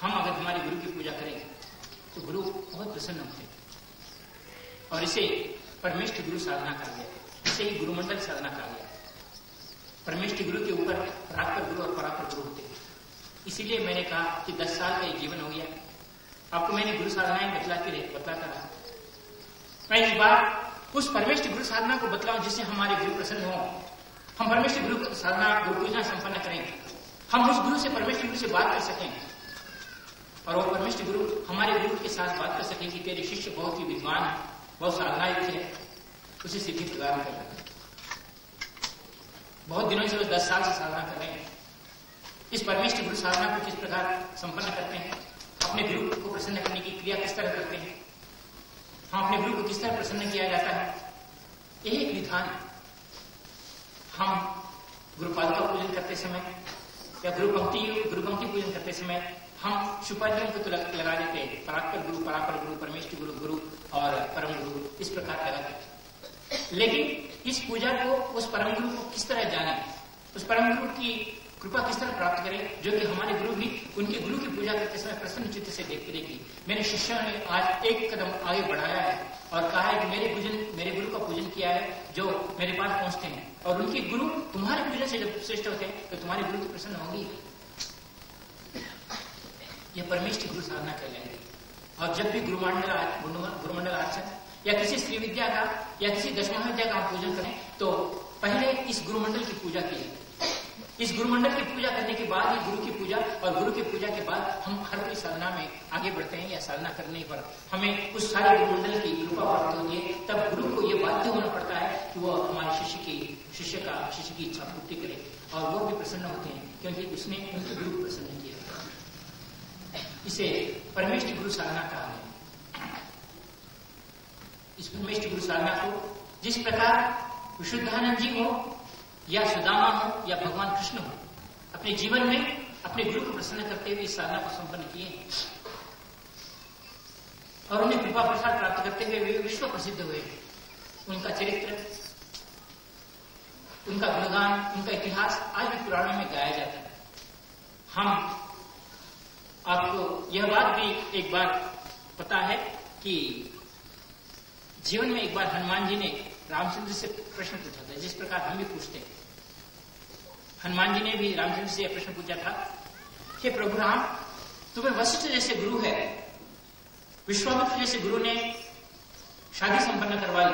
हम अगर हमारे गुरु की पूजा करें तो गुरु बहुत प्रसन्न होते हैं और इसे परमेष्टि गुरु साधना कहा गया, इसे ही गुरुमंडल साधना कहा गया। परमेष्टि गुरु के ऊपर प्रापर गुरु और परापर गुरु होते हैं। इसीलिए मैंने कहा कि 10 साल का जीवन हो गया, आपको मैंने गुरु साधनाएं बतलाता रहा। मैं इस बार उस परमेष्टि गुरु साधना को बतलाऊं जिससे हमारे गुरु प्रसन्न हो। हम परमेष्टि गुरु साधना गुरु पूजना संपन्न करेंगे, हम उस गुरु से परमेष्टि गुरु से बात कर सकें और वो परमेष्टि गुरु हमारे गुरु के साथ बात कर सकें कि तेरे शिष्य बहुत ही विद्वान है, बहुत साधनायुक्त है, उसे सिद्धि प्रदान कर रहे हैं। बहुत दिनों से वो 10 साल से साधना कर रहे हैं। इस परमेष्टि गुरु साधना को किस प्रकार संपन्न करते हैं? अपने गुरु को प्रसन्न करने की क्रिया किस तरह करते हैं? हम अपने गुरु को किस तरह प्रसन्न किया जाता है? यही एक विधान है। हम गुरुपालिका पूजन करते समय या गुरुपंक्ति पूजन करते समय हम शुपाधियों को तो लगा देते हैं, परापर गुरु, परमेष्टि गुरु, गुरु और परम गुरु, इस प्रकार लगाते हैं। लेकिन इस पूजा को, उस परम गुरु को किस तरह जाने, उस परम गुरु की कृपा किस तरह प्राप्त करें, जो कि हमारे गुरु भी उनके गुरु की पूजा करते समय प्रसन्न चित्त से देखते रहेगी। मेरे शिष्यों ने आज एक कदम आगे बढ़ाया है और कहा है कि मेरे गुरु का पूजन किया है जो मेरे पास पहुंचते हैं, और उनके गुरु तुम्हारे पूजन से जब श्रेष्ठ होते हैं तो तुम्हारे गुरु तो प्रसन्न होंगे। यह परमेष्टि गुरु साधना कर लेंगे। और जब भी गुरुमंडल आचरण या किसी श्री विद्या का या किसी दशमा विद्या का हम पूजन करें तो पहले इस गुरुमंडल की पूजा कीजिए। इस गुरुमंडल की पूजा करने के बाद ही गुरु की पूजा, और गुरु की पूजा के बाद हम हर कोई साधना में आगे बढ़ते हैं या साधना करने पर हमें उस सारे गुरुमंडल की कृपा प्राप्त होती है। तब गुरु को यह बाध्य होना पड़ता है कि वो हमारे शिष्य की इच्छा पूर्ति करे और वो भी प्रसन्न होते हैं क्योंकि उसने उनके गुरु को प्रसन्न किया। इसे परमेष्टि गुरु साधना कहा है। इस परमेष्टि गुरु साधना को जिस प्रकार विशुद्धानंद जी हो या सुदामा हो या भगवान कृष्ण हो, अपने जीवन में अपने गुरु को प्रसन्न करते हुए इस साधना को संपन्न किए और उन्हें कृपा प्रसाद प्राप्त करते हुए वे विश्व प्रसिद्ध हुए। उनका चरित्र, उनका गुणगान, उनका इतिहास आज भी पुराणों में गाया जाता है। हम आपको यह बात भी एक बार पता है कि जीवन में एक बार हनुमान जी ने रामचंद्र से प्रश्न पूछा था, जिस प्रकार हम भी पूछते हैं। हनुमान जी ने भी रामचंद्र से यह प्रश्न पूछा था कि प्रभु राम, तुम्हें वशिष्ठ जैसे गुरु है, विश्वामित्र जैसे गुरु ने शादी संपन्न करवाई,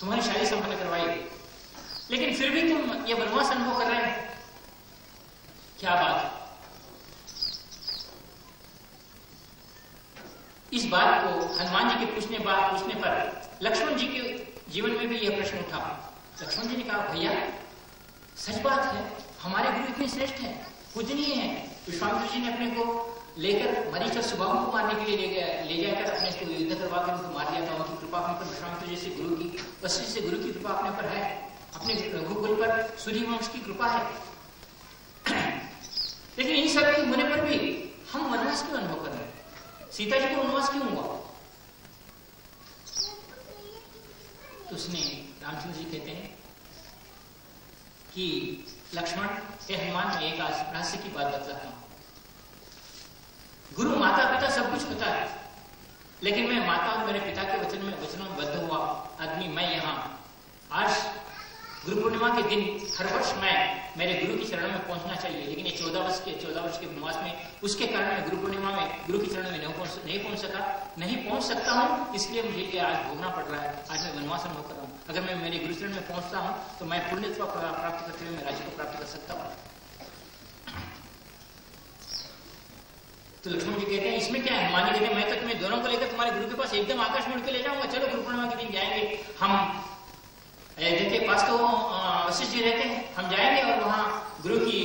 तुम्हारी शादी संपन्न करवाई, लेकिन फिर भी तुम ये वनवास अनुभव कर रहे हैं, क्या बात है? इस बात को हनुमान जी के पूछने पर लक्ष्मण जी के जीवन में भी यह प्रश्न उठा। लक्ष्मण जी ने कहा, भैया सच बात है, हमारे गुरु इतने श्रेष्ठ हैं, पूजनीय हैं। विश्वामित्र जी ने अपने को लेकर मरीच और सुबाहु को मारने के लिए ले जाकर अपने को युद्ध करवाकर उनको मार दिया था। उनकी कृपा अपने पर, विश्वामित्र जी से गुरु की, वशिष्ठ से गुरु की कृपा अपने पर है, अपने गुरुकुल पर सूर्यवंश की कृपा है। लेकिन इन सब के होने पर भी हम वनवास क्यों अनुभव कर रहे हैं? सीता जी को वनवास क्यों हुआ? उसने रामचंद्र जी कहते हैं कि लक्ष्मण हे हनुमान, मैं एक आज रहस्य की बात बताता हूं। गुरु माता पिता सब कुछ पता है, लेकिन मैं माता और मेरे पिता के वचनों में बद्ध हुआ आदमी मैं यहाँ आज गुरु पूर्णिमा के दिन हर वर्ष मैं मेरे गुरु की शरण में पहुंचना चाहिए, लेकिन ये 14 वर्ष के वनवास में उसके कारण मैं गुरु पूर्णिमा में गुरु की शरण में नहीं पहुंच सकता हूँ, इसलिए मुझे ये आज भोगना पड़ रहा है। आज मैं वनवास अनुभव कर रहा हूँ। अगर मैं मेरे गुरु शरण में पहुंचता हूँ तो मैं पुण्य प्राप्त करते हुए मैं राज्य को प्राप्त कर सकता हूँ। तो लक्ष्मण जी कहते हैं इसमें क्या है, हनुमान जी कहते हैं मैं तो तुम्हें दोनों को लेकर तुम्हारे गुरु के पास एकदम आकाश में उड़ के ले जाऊंगा, चलो गुरु पूर्णिमा के दिन जाएंगे हम। अयोध्या के पास तो वशिष्ठ जी रहते हैं, हम जाएंगे और वहाँ गुरु की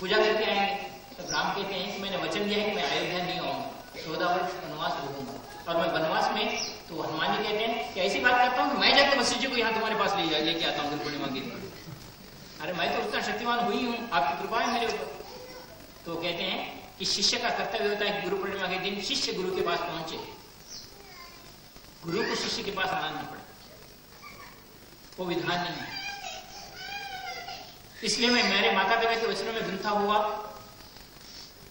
पूजा करके आएंगे। तो राम कहते हैं कि मैंने वचन दिया है कि मैं अयोध्या नहीं आऊंगा, 14 वर्ष वनवास भोगूंगा। और मैं वनवास में तो हनुमान जी कहते हैं कि ऐसी बात करता हूँ कि मैं जाकर वशिष्ठ जी को यहाँ तुम्हारे पास लेके आता हूँ गुरु पूर्णिमा के दिन। अरे मैं तो उतना शक्तिमान हुई हूँ, आपकी कृपा है मेरे ऊपर। तो कहते हैं कि शिष्य का कर्तव्य होता है कि गुरु पूर्णिमा के दिन शिष्य गुरु के पास पहुंचे, गुरु को शिष्य के पास आना पड़े, वो विधान नहीं है। इसलिए मैं मेरे माता पिता के वचनों में गुंथा हुआ,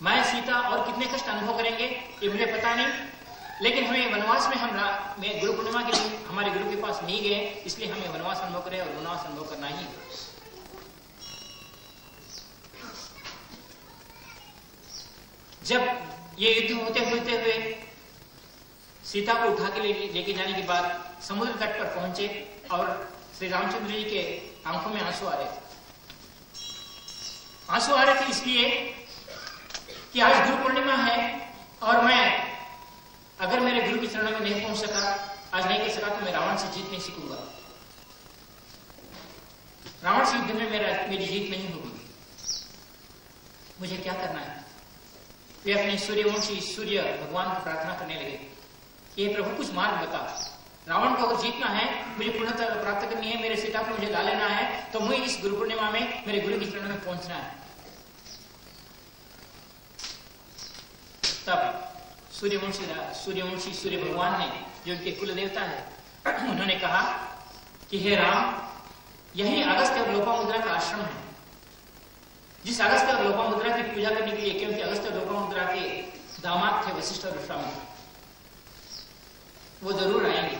मैं सीता और कितने कष्ट अनुभव करेंगे ये मुझे पता नहीं, लेकिन हमें वनवास में हम गुरु पूर्णिमा के दिन हमारे गुरु के पास नहीं गए, इसलिए हमें वनवास अनुभव करें और वनवास अनुभव करना ही। जब ये युद्ध होते हुए सीता को उठा के लेके जाने के बाद समुद्र तट पर पहुंचे और श्री रामचंद्र जी के आंखों में आंसू आ रहे थे इसलिए कि आज गुरु पूर्णिमा है और मैं अगर मेरे गुरु की शरण में नहीं पहुंच सका तो मैं रावण से जीत नहीं सीखूंगा, रावण से युद्ध में मेरी जीत नहीं होगी। मुझे क्या करना है? वे अपने सूर्यवंशी सूर्य भगवान को प्रार्थना करने लगे कि हे प्रभु कुछ मार्ग बता, रावण को जीतना है, मुझे पूर्णता प्राप्त करनी है, मेरे सीता को मुझे ला लेना है, तो मुझे इस गुरु पूर्णिमा में मेरे गुरु की शरण में पहुंचना है। तब सूर्यवंशी सूर्य भगवान ने, जो उनके कुल देवता है, उन्होंने कहा कि हे राम, यही अगस्त्य और लोपामुद्रा का आश्रम है, जिस अगस्त्य और लोपामुद्रा की पूजा करने के लिए, क्योंकि अगस्त्य और लोपामुद्रा के दामाद थे वशिष्ठ और विश्वामित्र, वो जरूर आएंगे।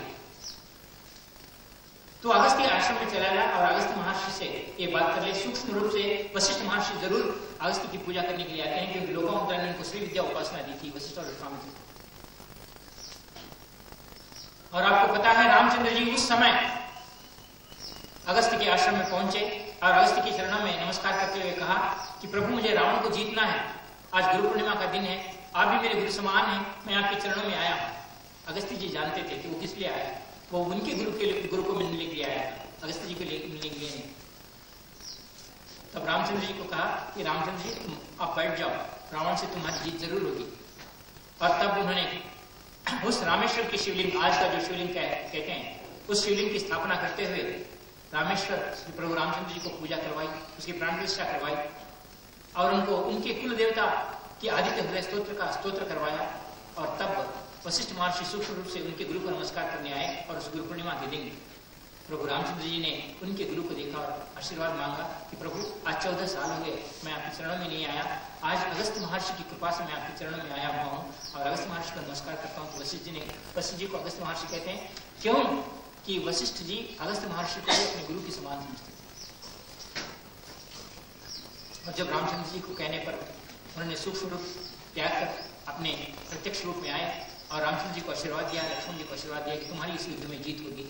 तो अगस्त्य आश्रम में चला गया और अगस्त्य महर्षि से ये बात कर ले, सूक्ष्म रूप से वशिष्ठ महर्षि जरूर अगस्त्य की पूजा करने के लिए आते हैं, क्योंकि लोपामुद्रा ने उनको श्री विद्या उपासना दी थी वशिष्ठ और विश्वामित्र को। और आपको पता है रामचंद्र जी उस समय अगस्त्य के आश्रम में पहुंचे और अगस्त्य की शरणों में नमस्कार करते हुए कहा कि प्रभु मुझे रावण को जीतना है, आज गुरु पूर्णिमा का दिन है, आप भी मेरे गुरु समान हैं, मैं आपके चरणों में आया हूँ। अगस्त्य जी जानते थे कि वो किस लिए आया, वो उनके गुरु को मिलने के लिए आया, अगस्त्य जी को मिलने के लिए नहीं। तब रामचंद्र जी को कहा कि रामचंद्र जी तुम आप बैठ जाओ, रावण से तुम्हारी जीत जरूर होगी। और तब उन्होंने उस रामेश्वर की शिवलिंग, आज का जो शिवलिंग कहते हैं, उस शिवलिंग की स्थापना करते हुए रामेश्वर श्री प्रभु रामचंद्र जी को पूजा करवाई, उसकी प्राण प्रतिष्ठा करवाई और उनको उनके कुल देवता के आदित्य हृदय स्तोत्र का स्तोत्र करवाया। और तब वशिष्ठ महर्षि सूक्ष्म रूप से उनके गुरु को नमस्कार करने आए और उस गुरु पूर्णिमा के दिन प्रभु रामचंद्र जी ने उनके गुरु को देखा और आशीर्वाद मांगा कि प्रभु आज 14 साल हो गए मैं आपके चरणों में नहीं आया, आज अगस्त्य महर्षि की कृपा से मैं आपके चरणों में आया हुआ हूँ और अगस्त्य महर्षि को नमस्कार करता हूँ। तो वशिष्ठ जी को अगस्त्य महर्षि कहते हैं, क्यों कि वशिष्ठ जी अगस्त्य महर्षि को अपने गुरु के समान समझते थे। और जब रामचंद्र जी को कहने पर उन्होंने सूक्ष्म रूप त्याग कर अपने प्रत्यक्ष रूप में आए और रामचंद्र जी को आशीर्वाद दिया, लक्ष्मण जी को आशीर्वाद दिया कि तुम्हारी इस युद्ध में जीत होगी।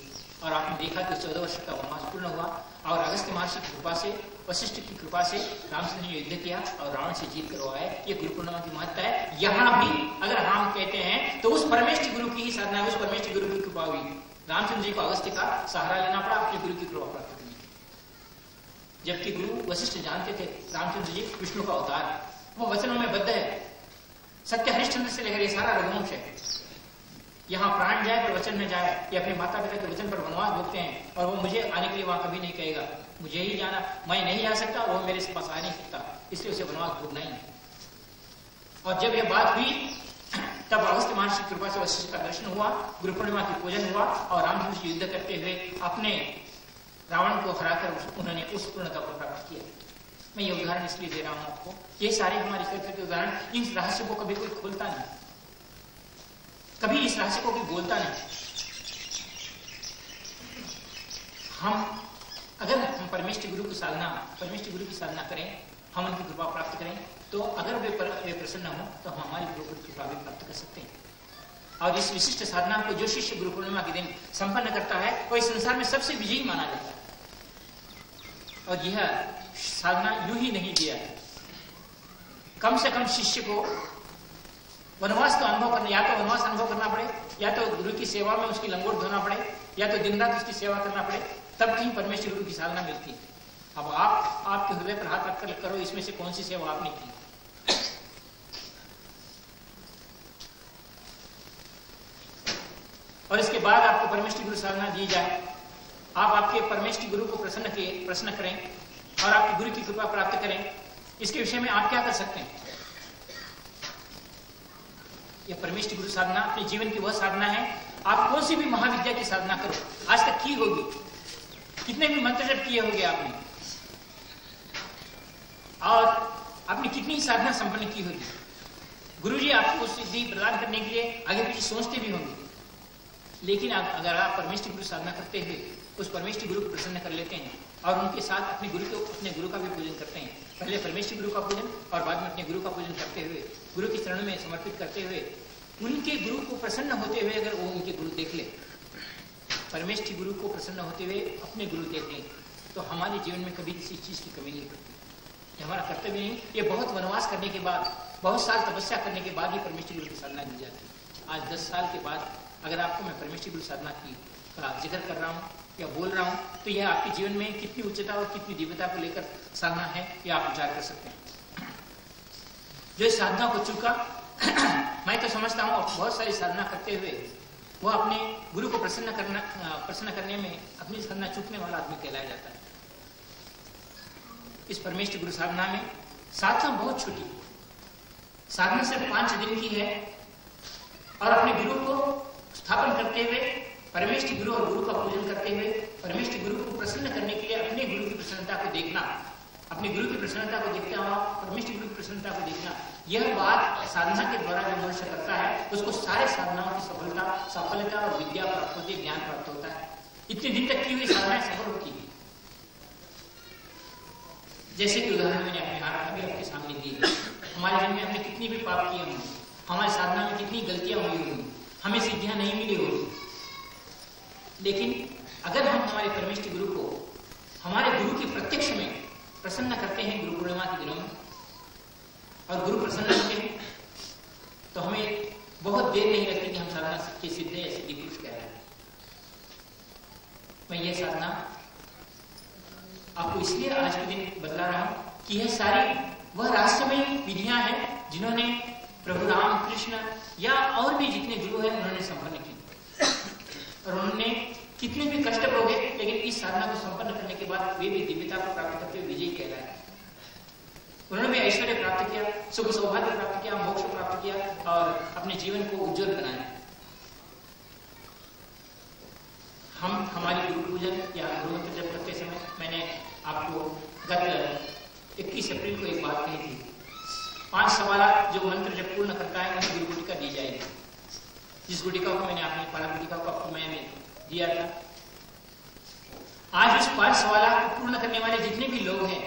और आपने देखा कि 14 वर्ष का वनवास पूर्ण हुआ और अगस्त्य महर्षि की कृपा से, वशिष्ठ की कृपा से रामचंद्र ने युद्ध किया और रावण से जीत करवाए। ये गुरु पूर्णिमा की महत्ता है। यहाँ भी अगर हम कहते हैं तो उस परमेष्टि गुरु की ही साधना, उस परमेष्टि गुरु की कृपा हुई। रामचंद्र जी को अगस्त्य का सहारा लेना पड़ा अपने गुरु की कृपा प्राप्त करने के, जबकि गुरु वशिष्ठ जानते थे रामचंद्र जी विष्णु का अवतार है, वो वचनों में बद्ध है, सत्य हरिश्चंद्र से लेकर ये सारा रघुवंश है। यहाँ प्राण जाए पर वचन में जाए, ये अपने माता पिता के वचन पर वनवास भोगते हैं और वो मुझे आने के लिए वहां कभी नहीं कहेगा, मुझे ही जाना, मैं नहीं जा सकता, वो मेरे पास आ नहीं सकता, इसलिए उसे वनवास भोगना ही है। और जब ये बात हुई तब अगस्त महर्षि कृपा से वशिष्ठ का दर्शन हुआ, गुरु पूर्णिमा की पूजन हुआ और राम जी से युद्ध करते हुए अपने रावण को हराकर उन्होंने उस पूर्णता को प्राप्त किया। मैं ये उदाहरण इसलिए दे रहा हूं आपको, ये सारे हमारे चरित्र के उदाहरण। इस रहस्य को कभी कोई खोलता नहीं, कभी इस रहस्य को कोई बोलता नहीं। हम अगर हम परमेष्टि गुरु की साधना करें, हम उनकी कृपा प्राप्त करें, तो अगर वे प्रसन्न हो तो हम हमारी गुरु की कृपा भी प्राप्त कर सकते हैं। और इस विशिष्ट साधना को जो शिष्य गुरु पूर्णिमा के दिन संपन्न करता है वो इस संसार में सबसे विजयी माना जाता है। और यह साधना यूं ही नहीं दिया है, कम से कम शिष्य को वनवास तो अनुभव करना, या तो वनवास अनुभव करना पड़े, या तो गुरु की सेवा में उसकी लंगोट धोना पड़े, या तो दिन रात उसकी सेवा करना पड़े, तब कहीं परमेश्वर गुरु की साधना मिलती है। अब आपके हृदय पर हाथ रखकर करो, इसमें से कौन सी सेवा आपने की? और इसके बाद आपको परमेष्टि गुरु साधना दी जाए, आप आपके परमेष्टि गुरु को प्रश्न करें और आपके गुरु की कृपा प्राप्त करें। इसके विषय में आप क्या कर सकते हैं? यह परमेष्टि गुरु साधना अपने जीवन की वह साधना है। आप कौन सी भी महाविद्या की साधना करो, आज तक की होगी, कितने भी मंत्र जप किए होंगे आपने, और आपने कितनी साधना संपन्न की होगी। गुरुजी आपको सिद्धि प्रदान करने के लिए आगे पीछे सोचते भी होंगे, लेकिन अगर आप परमेष्टि गुरु साधना करते हुए उस परमेष्टि गुरु को प्रसन्न कर लेते हैं और उनके साथ अपने गुरु का भी पूजन करते हैं, पहले परमेष्टि गुरु का पूजन और बाद में अपने गुरु का पूजन करते हुए, गुरु के चरणों में समर्पित करते हुए, उनके गुरु को प्रसन्न होते हुए, अगर वो उनके गुरु देख ले, परमेष्टि गुरु को प्रसन्न होते हुए अपने गुरु देख लें, तो हमारे जीवन में कभी किसी चीज की कमी नहीं पड़ती। हमारा कर्तव्य नहीं, ये बहुत वनवास करने के बाद, बहुत साल तपस्या करने के बाद ही परमेश्वर गुरु की साधना दी जाती है। आज 10 साल के बाद अगर आपको मैं परमेश्वर गुरु साधना की जिक्र कर रहा हूँ या बोल रहा हूँ, तो यह आपके जीवन में कितनी उच्चता और कितनी दिव्यता को लेकर साधना है, यह आप विचार कर सकते हैं। जो इस साधना को चुका मैं तो समझता हूँ बहुत सारी साधना करते हुए वह अपने गुरु को प्रसन्न करने में अपनी साधना चूकने वाला आदमी कहलाया जाता है। इस परमेष्टि गुरु साधना में साधना बहुत छोटी, साधना सिर्फ 5 दिन की है, और अपने गुरु को स्थापन करते हुए, परमेष्टि गुरु और गुरु का पूजन करते हुए, परमेष्टि गुरु को प्रसन्न करने के लिए अपने गुरु की प्रसन्नता को देखना, अपने गुरु की प्रसन्नता को देखते हुए परमेष्टि गुरु की प्रसन्नता को देखना, यह बात साधना के द्वारा जो मनुष्य करता है उसको सारे साधनाओं की सफलता और विद्या प्राप्त होती है, ज्ञान प्राप्त होता है। इतने दिन तक की हुई साधनाएं सफल होती है, जैसे कि उदाहरण मैंने आपके सामने दी। हमारे जीवन में हमने कितनी भी पाप किए होंगे, हमारी साधना में कितनी गलतियां हुई होंगी, हमें सिद्धियां नहीं मिली होगी, लेकिन अगर हम हमारे परमेष्टि गुरु को हमारे गुरु के प्रत्यक्ष में प्रसन्न करते हैं गुरु पूर्णिमा के दिनों में, और गुरु प्रसन्न होते हैं, तो हमें बहुत देर नहीं लगती कि हम साधना के सिद्धे या सिद्धि पुरुष कह रहे हैं। मैं यह साधना आपको इसलिए आज के दिन बता रहा हूं कि यह सारी वह रहस्यमय विधियां हैं जिन्होंने प्रभु राम कृष्ण या और भी जितने गुरु हैं उन्होंने संपन्न की, और उन्होंने कितने भी कष्ट भोगे, लेकिन इस साधना को संपन्न करने के बाद वे भी दिव्यता को प्राप्त करते हुए विजयी कहलाए। उन्होंने भी ऐश्वर्य प्राप्त किया, सुख सौभाग्य प्राप्त किया, मोक्ष प्राप्त किया और अपने जीवन को उज्जवल बनाया। हम हमारी गुरु पूजन या गुरु मंत्र जप करते समय, मैंने आपको गत 21 अप्रैल को एक बात कही थी, 5 सवाल जो मंत्र जप पूर्ण करता है उन्हें गुरु गुटिका दी जाएगी। जिस गुटिका को मैंने आपने पारा गुटिका को आपको मैंने दिया था, आज उस 5 सवाल को पूर्ण करने वाले जितने भी लोग हैं,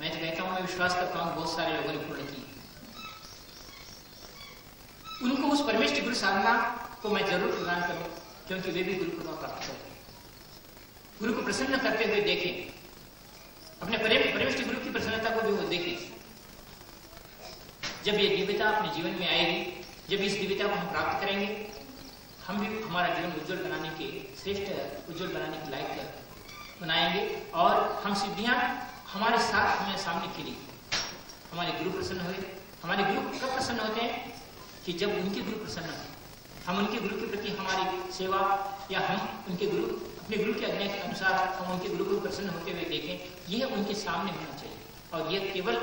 मैं तो कहता हूं, मैं विश्वास करता हूं बहुत सारे लोगों ने पूर्ण की। उनको उस परमेष्टि गुरु साधना को मैं जरूर प्रदान करूँ, क्योंकि वे भी गुरु कृपा प्राप्त करते हैं, गुरु को प्रसन्न करते हुए देखें, अपने परमेष्टि गुरु की प्रसन्नता को भी वो देखें। जब ये दिव्यता अपने जीवन में आएगी, जब इस दिव्यता को हम प्राप्त करेंगे, हम भी हमारा जीवन उज्जवल बनाने के श्रेष्ठ उज्जवल बनाने के लायक बनाएंगे, और हम सिद्धियां हमारे साथ हमें सामने खिली। हमारे गुरु प्रसन्न हुए, हमारे गुरु कब प्रसन्न होते हैं कि जब उनके गुरु प्रसन्न होते हैं, हम उनके गुरु के प्रति हमारी सेवा, या हम उनके गुरु अपने गुरु के आज्ञा के अनुसार हम उनके गुरु को प्रसन्न होते हुए देखें, यह उनके सामने होना चाहिए। और यह केवल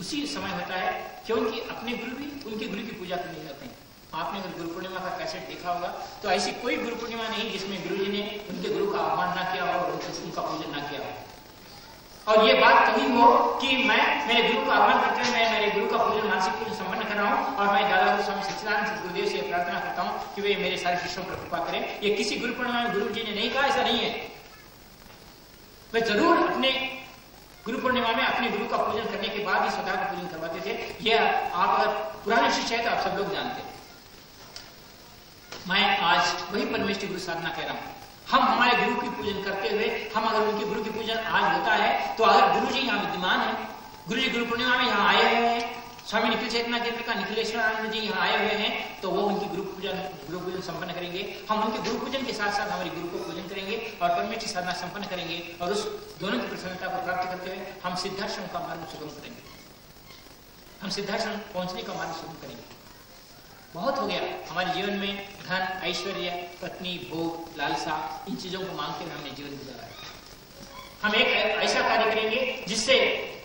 उसी समय होता है, क्योंकि अपने गुरु भी उनके गुरु की पूजा करने जाते हैं। आपने अगर गुरु पूर्णिमा का कैसेट देखा होगा तो ऐसी कोई गुरु पूर्णिमा नहीं जिसमें गुरु जी ने उनके गुरु का आह्वान ना किया हो और उनका पूजन ना किया हो। और ये बात कहीं हो कि मैं मेरे गुरु का आह्वान करते हुए मैं मेरे गुरु का पूजन मानसिक पूजन संपन्न कर रहा हूँ और मैं दादा गुरु स्वामी सच्चिदानंद गुरुदेव से प्रार्थना करता हूँ कि वे मेरे सारे शिष्यों पर कृपा करें। ये किसी गुरु पूर्णिमा में गुरु जी ने नहीं कहा, ऐसा नहीं है। मैं जरूर अपने गुरु पूर्णिमा में अपने गुरु का पूजन करने के बाद ही स्वतः का पूजन करवाते थे। यह आप अगर पुराने शिष्य है तो आप सब लोग जानते हैं। मैं आज वही परमेष्टि गुरु साधना कह रहा हूं। हम हमारे गुरु की पूजन करते हुए, हम अगर उनके गुरु की पूजन आज होता है तो अगर गुरु जी यहाँ विद्यमान है, गुरु जी गुरु पूर्णिमा में यहाँ आए हुए हैं, स्वामी निखिल चेतना केंद्र का निखिलेश्वर आनंद जी यहाँ आए हुए हैं, तो वो उनकी गुरु पूजन संपन्न करेंगे। हम उनके गुरु पूजन के साथ साथ हमारे गुरु को पूजन करेंगे और परमेष्टि साधना संपन्न करेंगे और उस दोनों की प्रसन्नता को प्राप्त करते हुए हम सिद्धाश्रम का मार्ग सुगम करेंगे। हम सिद्धाश्रम पहुंचने का मार्ग सुगम करेंगे। बहुत हो गया हमारे जीवन में, धन, ऐश्वर्य, पत्नी, भोग, लालसा, इन चीजों को मांगते हुए हमने जीवन गुजारा। हम एक ऐसा कार्य करेंगे जिससे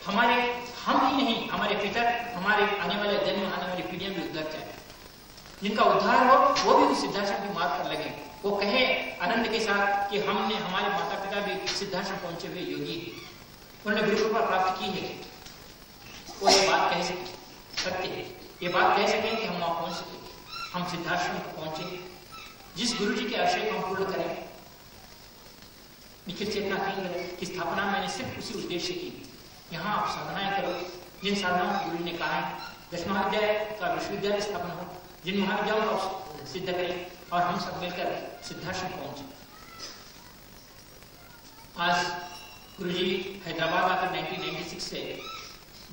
हमारे, हम ही नहीं, हमारे पितर, हमारे आने वाले जन्म, आने वाली पीढ़ियां भी उद्धार चाहे, जिनका उद्धार हो वो भी उस सिद्धाश्रम के मार्ग पर लगे, वो कहे आनंद के साथ कि हमने, हमारे माता पिता भी सिद्धाश्रम पहुंचे हुए योगी है, उन्होंने गुरु कृपा प्राप्त की है, वो ये बात कह सके, सत्य है, ये बात कह सकें कि हम वहां पहुंच सके, हम सिद्धाश्रम पहुंचे, जिस गुरु जी के आशय को हम पूर्ण करें। निखिल चेतना केंद्र की स्थापना मैंने सिर्फ उसी उद्देश्य की। यहाँ आप साधनाएं करो जिन साधनाओं को गुरु ने कहा है। 10 महाविद्यालय का विश्वविद्यालय स्थापना हो जिन महाविद्यालयों को आप सिद्ध करें और हम सब मिलकर सिद्धाश्रम पहुंचे। आज गुरुजी हैदराबाद आकर 1996 से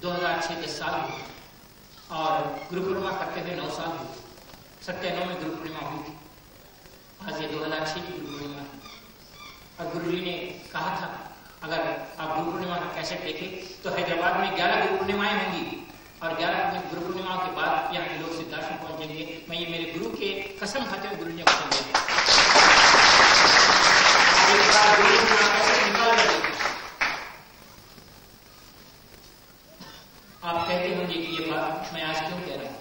2006 10 साल हुए और गुरु पूर्णिमा करते हुए 9 साल हुए। 79 में गुरु पूर्णिमा हुई थी, आज ये 2006 की गुरु पूर्णिमा है। और गुरु जी ने कहा था, अगर आप गुरु पूर्णिमा का कैसेट देखें तो हैदराबाद में 11 गुरु पूर्णिमाएं होंगी और 11 गुरु पूर्णिमा के बाद यहाँ के लोग सिद्धाश्रम पहुंचेंगे। मैं ये मेरे गुरु के कसम खाते हुए गुरु ने आप कहते होंगे कि ये बात मैं आज क्यों कह रहा हूं।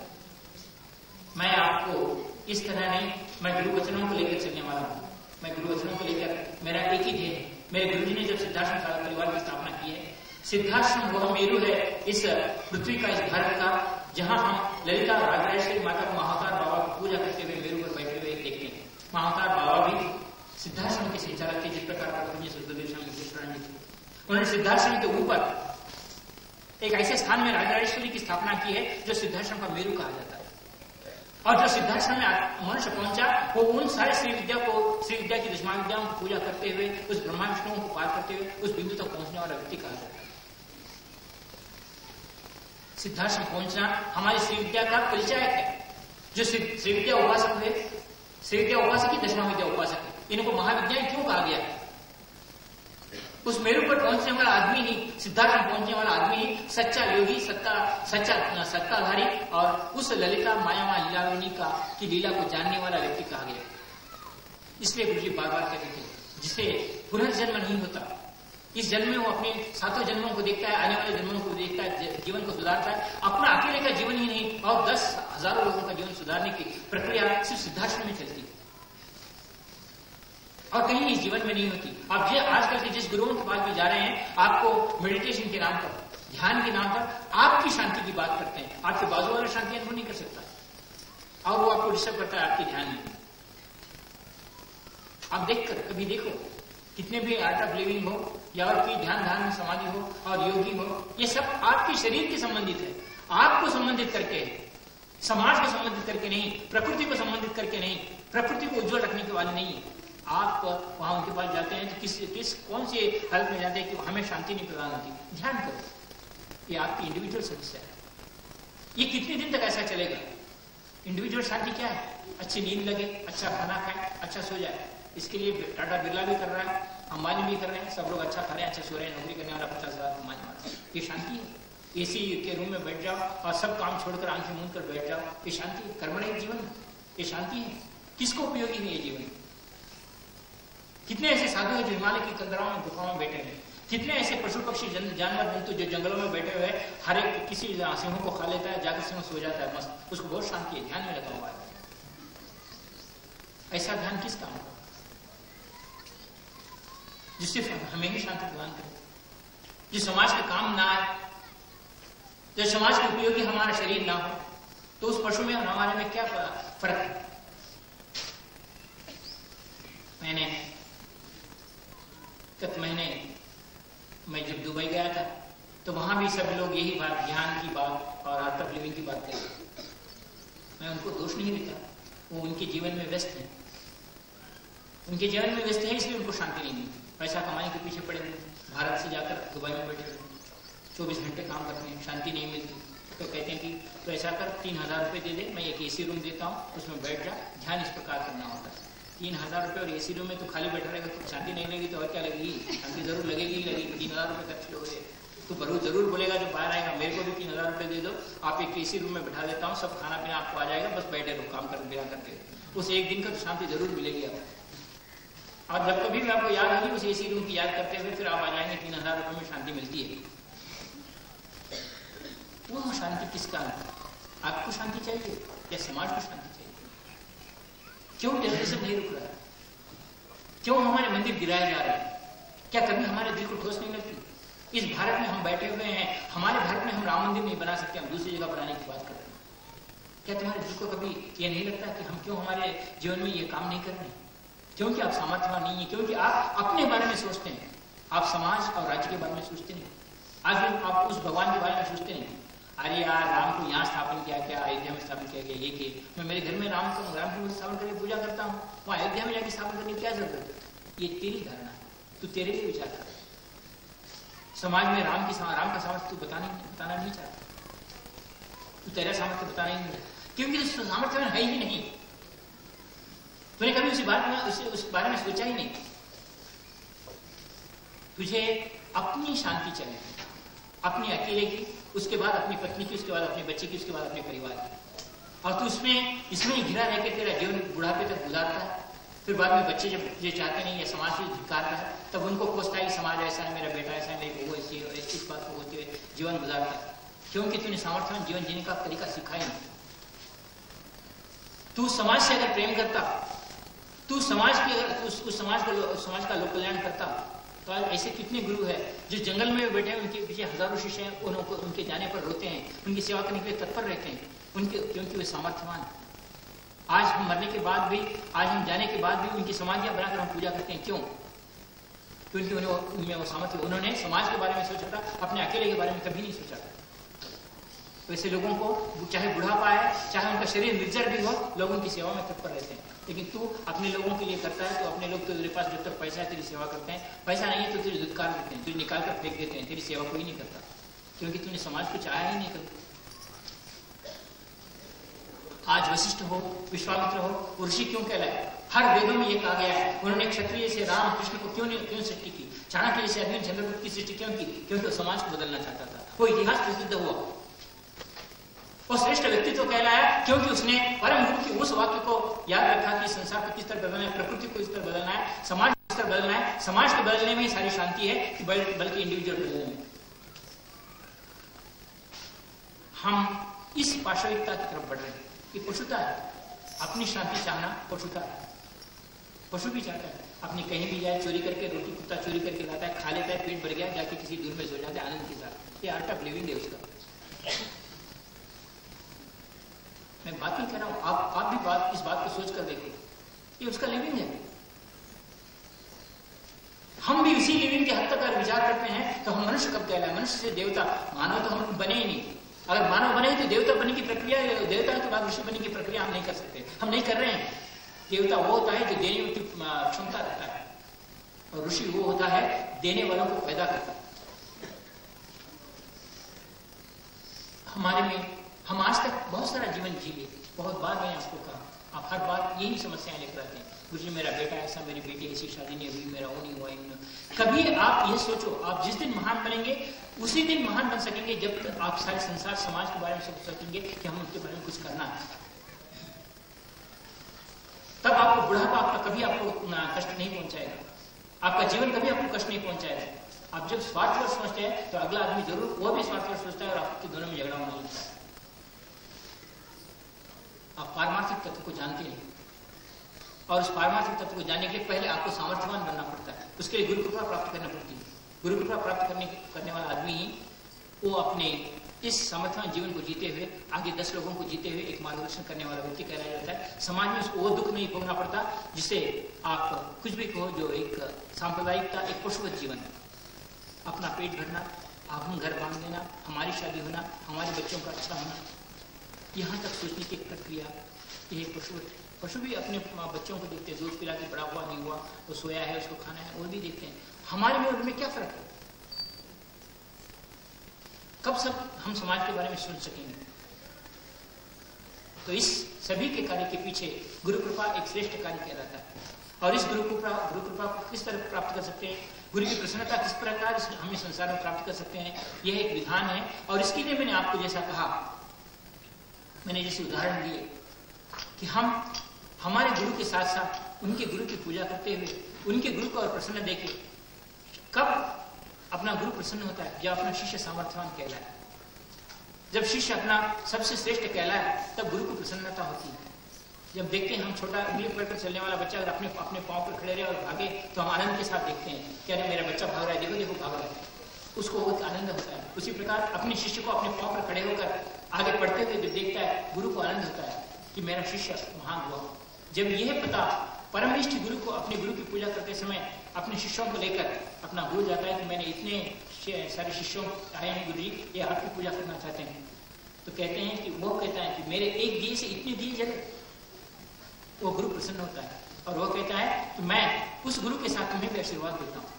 मैं आपको इस तरह नहीं, मैं गुरु वचनों को लेकर चलने वाला हूँ। मैं गुरु वचनों को लेकर, मेरा एक ही ध्येय है। मेरे गुरुजी ने जब सिद्धाश्रम साधक परिवार की स्थापना की है, सिद्धाश्रम वह मेरू है इस पृथ्वी का, इस भारत का, जहां हम ललिता राजराजेश्वरी माता को महावतार बाबा की पूजा करते हुए मेरू पर बैठे हुए देखते हैं। महावतार बाबा भी सिद्धाश्रम के संचालक थे, जिस प्रकार उन्होंने सिद्धाश्रम के ऊपर एक ऐसे स्थान में राजराजेश्वरी की स्थापना की है जो सिद्धाश्रम का मेरू कहा जाता है। और जो सिद्धाश्रम में मनुष्य पहुंचा वो उन सारे श्री विद्या की दुष्मा विद्याओं की पूजा करते हुए, उस ब्रह्मा विष्णुओं को पार करते हुए उस बिंदु तक पहुंचने वाला व्यक्ति कहा जाता है। सिद्धाश्रम पहुंचना हमारी श्री विद्या का परिचायक है। जो श्री विद्या उपासक हुए, श्री विद्या उपासक ही दशमा विद्या उपासक है, इनको महाविद्याएं क्यों कहा गया। उस मेरू पर पहुंचने वाला आदमी ही, सिद्धाश्रम पहुंचने वाला आदमी ही सच्चा योगी, सत्ताधारी और उस ललिता मायामा लीलाविनी का की लीला को जानने वाला व्यक्ति कहा गया। इसलिए गुरु जी बार बार कहते थे, जिसे पुनर्जन्म नहीं होता, इस जन्म में वो अपने सातों जन्मों को देखता है, आने वाले जन्मों को देखता है, जीवन को सुधारता है। अपना अकेले का जीवन ही नहीं और 10,000 लोगों का जीवन सुधारने की प्रक्रिया सिर्फ सिद्धाश्रम में चलती है और कहीं इस जीवन में नहीं होती। आप ये आजकल के जिस गुरुओं के पास भी जा रहे हैं, आपको मेडिटेशन के नाम पर, ध्यान के नाम पर आपकी शांति की बात करते हैं। आपके बाजू वाला शांति अनुभव नहीं कर सकता और वो आपको डिस्टर्ब करता है आपके ध्यान में। आप देखकर कभी देखो, कितने भी आर्ट ऑफ लिविंग हो या और कोई ध्यान में समाधि हो और योगी हो, ये सब आपके शरीर के संबंधित है। आपको संबंधित करके, समाज को संबंधित करके नहीं, प्रकृति को संबंधित करके नहीं, प्रकृति को उज्जवल रखने के वाले नहीं है। आप वहां उनके पास जाते हैं तो किस कौन से हालत में जाते हैं कि हमें शांति नहीं प्रदान होती। ध्यान करो, ये आपकी इंडिविजुअल समस्या है। ये कितने दिन तक ऐसा चलेगा? इंडिविजुअल शांति क्या है? अच्छी नींद लगे, अच्छा खाना खाए, अच्छा सो जाए। इसके लिए टाटा बिरला भी कर रहा है, अंबानी भी कर रहे हैं, सब लोग अच्छा खा रहे हैं, अच्छा सो रहे हैं, नौकरी करने वाला 50,000 कमाने वाला। ये शांति है? एसी के रूम में बैठ जाओ और सब काम छोड़कर आंखें मूंद कर बैठ जाओ, ये शांति? कर्मण्य जीवन, ये शांति है? किसको उपयोगी नहीं है जीवन? कितने ऐसे साधु हैं जो हिमालय की कंदराओं में, गुफाओं में बैठे हैं, कितने ऐसे पशु पक्षी जानवर जंतु जो जंगलों में बैठे हुए हैं, हर एक किसी सिंह को खा लेता है, जाकर सिंह सो जाता है मस्त, उसको बहुत शांति है, ध्यान में लगा हुआ है। ऐसा ध्यान किस काम का जिससे हमें ही शांति प्रदान करे, जो समाज का काम ना आए, जो समाज के उपयोगी हमारा शरीर ना हो, तो उस पशु में और हमारे में क्या फर्क है? मैं जब दुबई गया था तो वहां भी सब लोग यही बात, ध्यान की बात और आर्ट ऑफ लिविंग की बात कर रहे थे। मैं उनको दोष नहीं देता, वो उनके जीवन में व्यस्त है, उनके जीवन में व्यस्त है, इसलिए उनको शांति नहीं मिलती। पैसा कमाने के पीछे पड़े हुए, भारत से जाकर दुबई में बैठे हुए, 24 घंटे काम करते हैं, शांति नहीं मिलती। तो कहते हैं कि तो ऐसा कर, 3000 रुपये दे दे, मैं एक एसी रूम देता हूँ, उसमें बैठ जा, ध्यान इस प्रकार करना होता है। 3000 रुपये और एसी रूम में तो खाली बैठा रहेगा तो शांति नहीं लगेगी तो और क्या लगेगी? शांति जरूर लगेगी ही लगेगी। 3000 रुपये खर्च हो गए तो जरूर जरूर बोलेगा जो बाहर आएगा, मेरे को भी 3000 रुपये दे दो, आप एक एसी रूम में बैठा देता हूँ, सब खाना पीना आपको आ जाएगा, बस बैठे रहो काम कर बिना करते। उस एक दिन का तो शांति जरूर मिलेगी आपको। और जब कभी भी आपको याद होगी उस एसी रूम की याद करते हुए फिर आप आ जाएंगे, 3000 रुपये में शांति मिलती है। वो शांति किसका? आपको शांति चाहिए या समाज को शांति? क्यों डेवलपमेंट नहीं रुक रहा है? क्यों हमारे मंदिर गिराए जा रहे हैं? क्या कभी हमारे दिल को ठोस नहीं लगती? इस भारत में हम बैठे हुए हैं, हमारे भारत में हम राम मंदिर नहीं बना सकते, हम दूसरी जगह बनाने की बात कर रहे हैं। क्या तुम्हारे दिल को कभी ये नहीं लगता कि हम क्यों हमारे जीवन में ये काम नहीं कर रहे? क्योंकि आप सामर्थ्यवान नहीं है, क्योंकि आप अपने बारे में सोचते हैं, आप समाज और राज्य के बारे में सोचते नहीं। आज आप उस भगवान के बारे में सोचते नहीं, अरे यार राम को यहाँ स्थापन किया गया, अयोध्या में स्थापित किया गया, ये कि मैं मेरे घर में राम की मूर्ति स्थापन करके पूजा करता हूँ, वहाँ अयोध्या में जाके स्थापन करने की क्या जरूरत है? ये तेरी धारणा है, तू तेरे लिए विचार कर। समाज में राम का सामर्थ्य तू बताना नहीं चाहता, तू तेरा सामर्थ्य बताना ही नहीं, क्योंकि सामर्थ्य है ही नहीं। तूने कभी उस बारे में सोचा ही नहीं। तुझे अपनी शांति चाहिए, अपनी अकेले की, उसके बाद अपनी पत्नी की, उसके बाद अपने बच्चे की, उसके बाद अपने परिवार की। और तू इसमें ही घिरा रह के तेरा जीवन बुढ़ापे तक गुजारता है। फिर बाद में बच्चे जब ये चाहते नहीं या समाज से धिकारता है, तब उनको कोसता है कि समाज ऐसा है, मेरा बेटा ऐसा है, मेरे वो ऐसी है, इस बात को होते हुए जीवन गुजारता है, क्योंकि तूने सामर्थ्यवान जीवन जीने का तरीका सीखा ही नहीं। तू समाज से अगर प्रेम करता, तू समाज की अगर समाज का लोक कल्याण करता, तो ऐसे कितने गुरु हैं जो जंगल में बैठे हैं, उनके पीछे हजारों शिष्य हैं, उनके जाने पर रोते हैं, उनकी सेवा करने के लिए तत्पर रहते हैं, क्योंकि वे सामर्थ्यवान हैं। आज हम जाने के बाद भी उनकी समाधियां बनाकर हम पूजा करते हैं। क्यों? क्योंकि उनमें वो सामर्थ्य, उन्होंने समाज के बारे में सोचा था, अपने अकेले के बारे में कभी नहीं सोचा था। वैसे लोगों को चाहे बुढ़ापा है, चाहे उनका शरीर निर्जर भी हो, लोग उनकी सेवा में तत्पर रहते हैं। लेकिन तू अपने लोगों के लिए करता है, तो अपने लोग तो तेरे पास जब तक पैसा है तेरी सेवा करते हैं, पैसा नहीं है तो तुझे धुतकार देते हैं, तुझे निकाल कर फेंक देते हैं, तेरी सेवा कोई नहीं करता, क्योंकि तूने समाज को चाहा ही नहीं करता। आज वशिष्ठ हो, विश्वामित्र हो, ऋषि क्यों कहलाए? हर वेदों में ये कहा गया है। उन्होंने क्षत्रिय से राम कृष्ण को क्यों सृष्टि की? चाणक्य से अर्जुन चंद्रगुप्त की सृष्टि क्यों की? क्योंकि वो समाज को बदलना चाहता था। वो इतिहास प्रसिद्ध हुआ, वो श्रेष्ठ व्यक्तित्व कहलाया, क्योंकि उसने परम गुरु की उस वाक्य को याद रखा कि संसार को किस तरह बदलना है, प्रकृति को किस तरह बदलना है, समाज को किस तरह बदलना है। समाज को बदलने में सारी शांति है, बल्कि इंडिविजुअल बदलने में। हम इस पाशविकता की तरफ बढ़ रहे हैं। ये पशुता है, अपनी शांति चाहना पशुता है। पशु भी चाहता है, अपनी कहीं भी जाए, चोरी करके रोटी कुत्ता चोरी करके लाता है, खा लेता है, पेट भर गया, जाके किसी दूर में सो जाता है आनंद के साथ। ये आर्ट ऑफ लिविंग है उसका। मैं बात नहीं कर रहा हूं, आप भी इस बात को सोच कर देखो, ये उसका लिविंग है। हम भी उसी लिविंग के हद तक अगर विचार करते हैं तो हम मनुष्य कब कहलाए? मनुष्य से देवता, मानव तो हम बने ही नहीं। अगर मानव बने तो देवता बनने की प्रक्रिया, देवता के बाद ऋषि बनने की प्रक्रिया हम नहीं कर सकते, हम नहीं कर रहे हैं। देवता वो होता है जो देने की क्षमता रखता है, और ऋषि वो होता है देने वालों को पैदा करता है। हमारे में हम आज तक बहुत सारा जीवन जी लिए, बहुत बार मैंने आपको कहा, आप हर बार यही समस्याएं लेकर आते हैं, मुझे मेरा बेटा ऐसा, मेरी बेटी ऐसी, शादी नहीं हुई, मेरा वो नहीं हुआ। कभी आप ये सोचो, आप जिस दिन महान बनेंगे उसी दिन महान बन सकेंगे जब तक आप सारे संसार समाज के बारे में सोच सकेंगे कि हम उनके बारे में कुछ करना है। तब आपको बुढ़ापा आपका कभी आपको कष्ट नहीं पहुंचाएगा, आपका जीवन कभी आपको कष्ट नहीं पहुंचाएगा। आप जब स्वार्थवश सोचते हैं तो अगला आदमी जरूर वो भी स्वार्थवश सोचता है और आपके दोनों में झगड़ा होने लगता है। आप पारमार्थिक तत्व को जानते नहीं और उस पारमार्थिक तत्व को जानने के लिए पहले आपको सामर्थ्यवान बनना पड़ता है, उसके लिए गुरु कृपा प्राप्त करना पड़ती है। गुरु कृपा प्राप्त करने वाला आदमी ही वो अपने इस सामर्थ्यवान जीवन को जीते हुए आगे 10 लोगों को जीते हुए एक मार्गदर्शन करने वाला व्यक्ति कहलाया जाता है। समाज में उसको वो दुख नहीं भोगना पड़ता जिसे आप कुछ भी कहो जो एक सांप्रदायिकता एक पशुवत जीवन है, अपना पेट भरना, आप हम घर बांध लेना, हमारी शादी होना, हमारे बच्चों का अच्छा होना, यहाँ तक सोचने की प्रक्रिया ये पशुवत है। पशु भी अपने बच्चों को देखते हैं, दूध पिला के बड़ा हुआ नहीं हुआ, वो सोया है उसको खाना है, वो भी देखते हैं। हमारे में उनमें क्या फर्क है? कब सब हम समाज के बारे में सोच सकेंगे? तो इस सभी के कार्य के पीछे गुरु कृपा एक श्रेष्ठ कार्य किया जाता है। और इस गुरु कृपा को किस तरह प्राप्त कर सकते हैं, गुरु की प्रसन्नता किस प्रकार हम इस संसार में प्राप्त कर सकते हैं, यह एक विधान है। और इसके लिए मैंने आपको जैसा कहा, मैंने जैसे उदाहरण दिए कि हम हमारे गुरु के साथ साथ उनके गुरु की पूजा करते हुए उनके गुरु को और प्रसन्न देखे। कब अपना गुरु प्रसन्न होता है? जब अपना शिष्य सामर्थ्यवान कहलाए, जब शिष्य अपना सबसे श्रेष्ठ कहलाए तब गुरु को प्रसन्नता होती है। जब देखते हैं हम छोटा उंगली पकड़कर चलने वाला बच्चा अगर अपने पाँव पर खड़े रहे और भागे तो हम आनंद के साथ देखते हैं कि अरे मेरा बच्चा भाग रहा है, देखो देखो भाग रहा है, उसको बहुत आनंद होता है। उसी प्रकार अपने शिष्य को अपने पाँव पर खड़े होकर आगे बढ़ते हुए जब देखता है गुरु को आनंद होता है कि मेरा शिष्य महान हुआ। जब यह पता परमनिष्ठ गुरु को अपने गुरु की पूजा करते समय अपने शिष्यों को लेकर अपना गुरु जाता है कि मैंने इतने सारे शिष्यों आए हैं गुरु जी, ये आपकी पूजा करना चाहते हैं, तो कहते हैं कि वो कहता है कि मेरे एक दिए से इतने दिए जले, वो गुरु प्रसन्न होता है और वो कहता है कि मैं उस गुरु के साथ तुम्हें भी आशीर्वाद देता हूँ।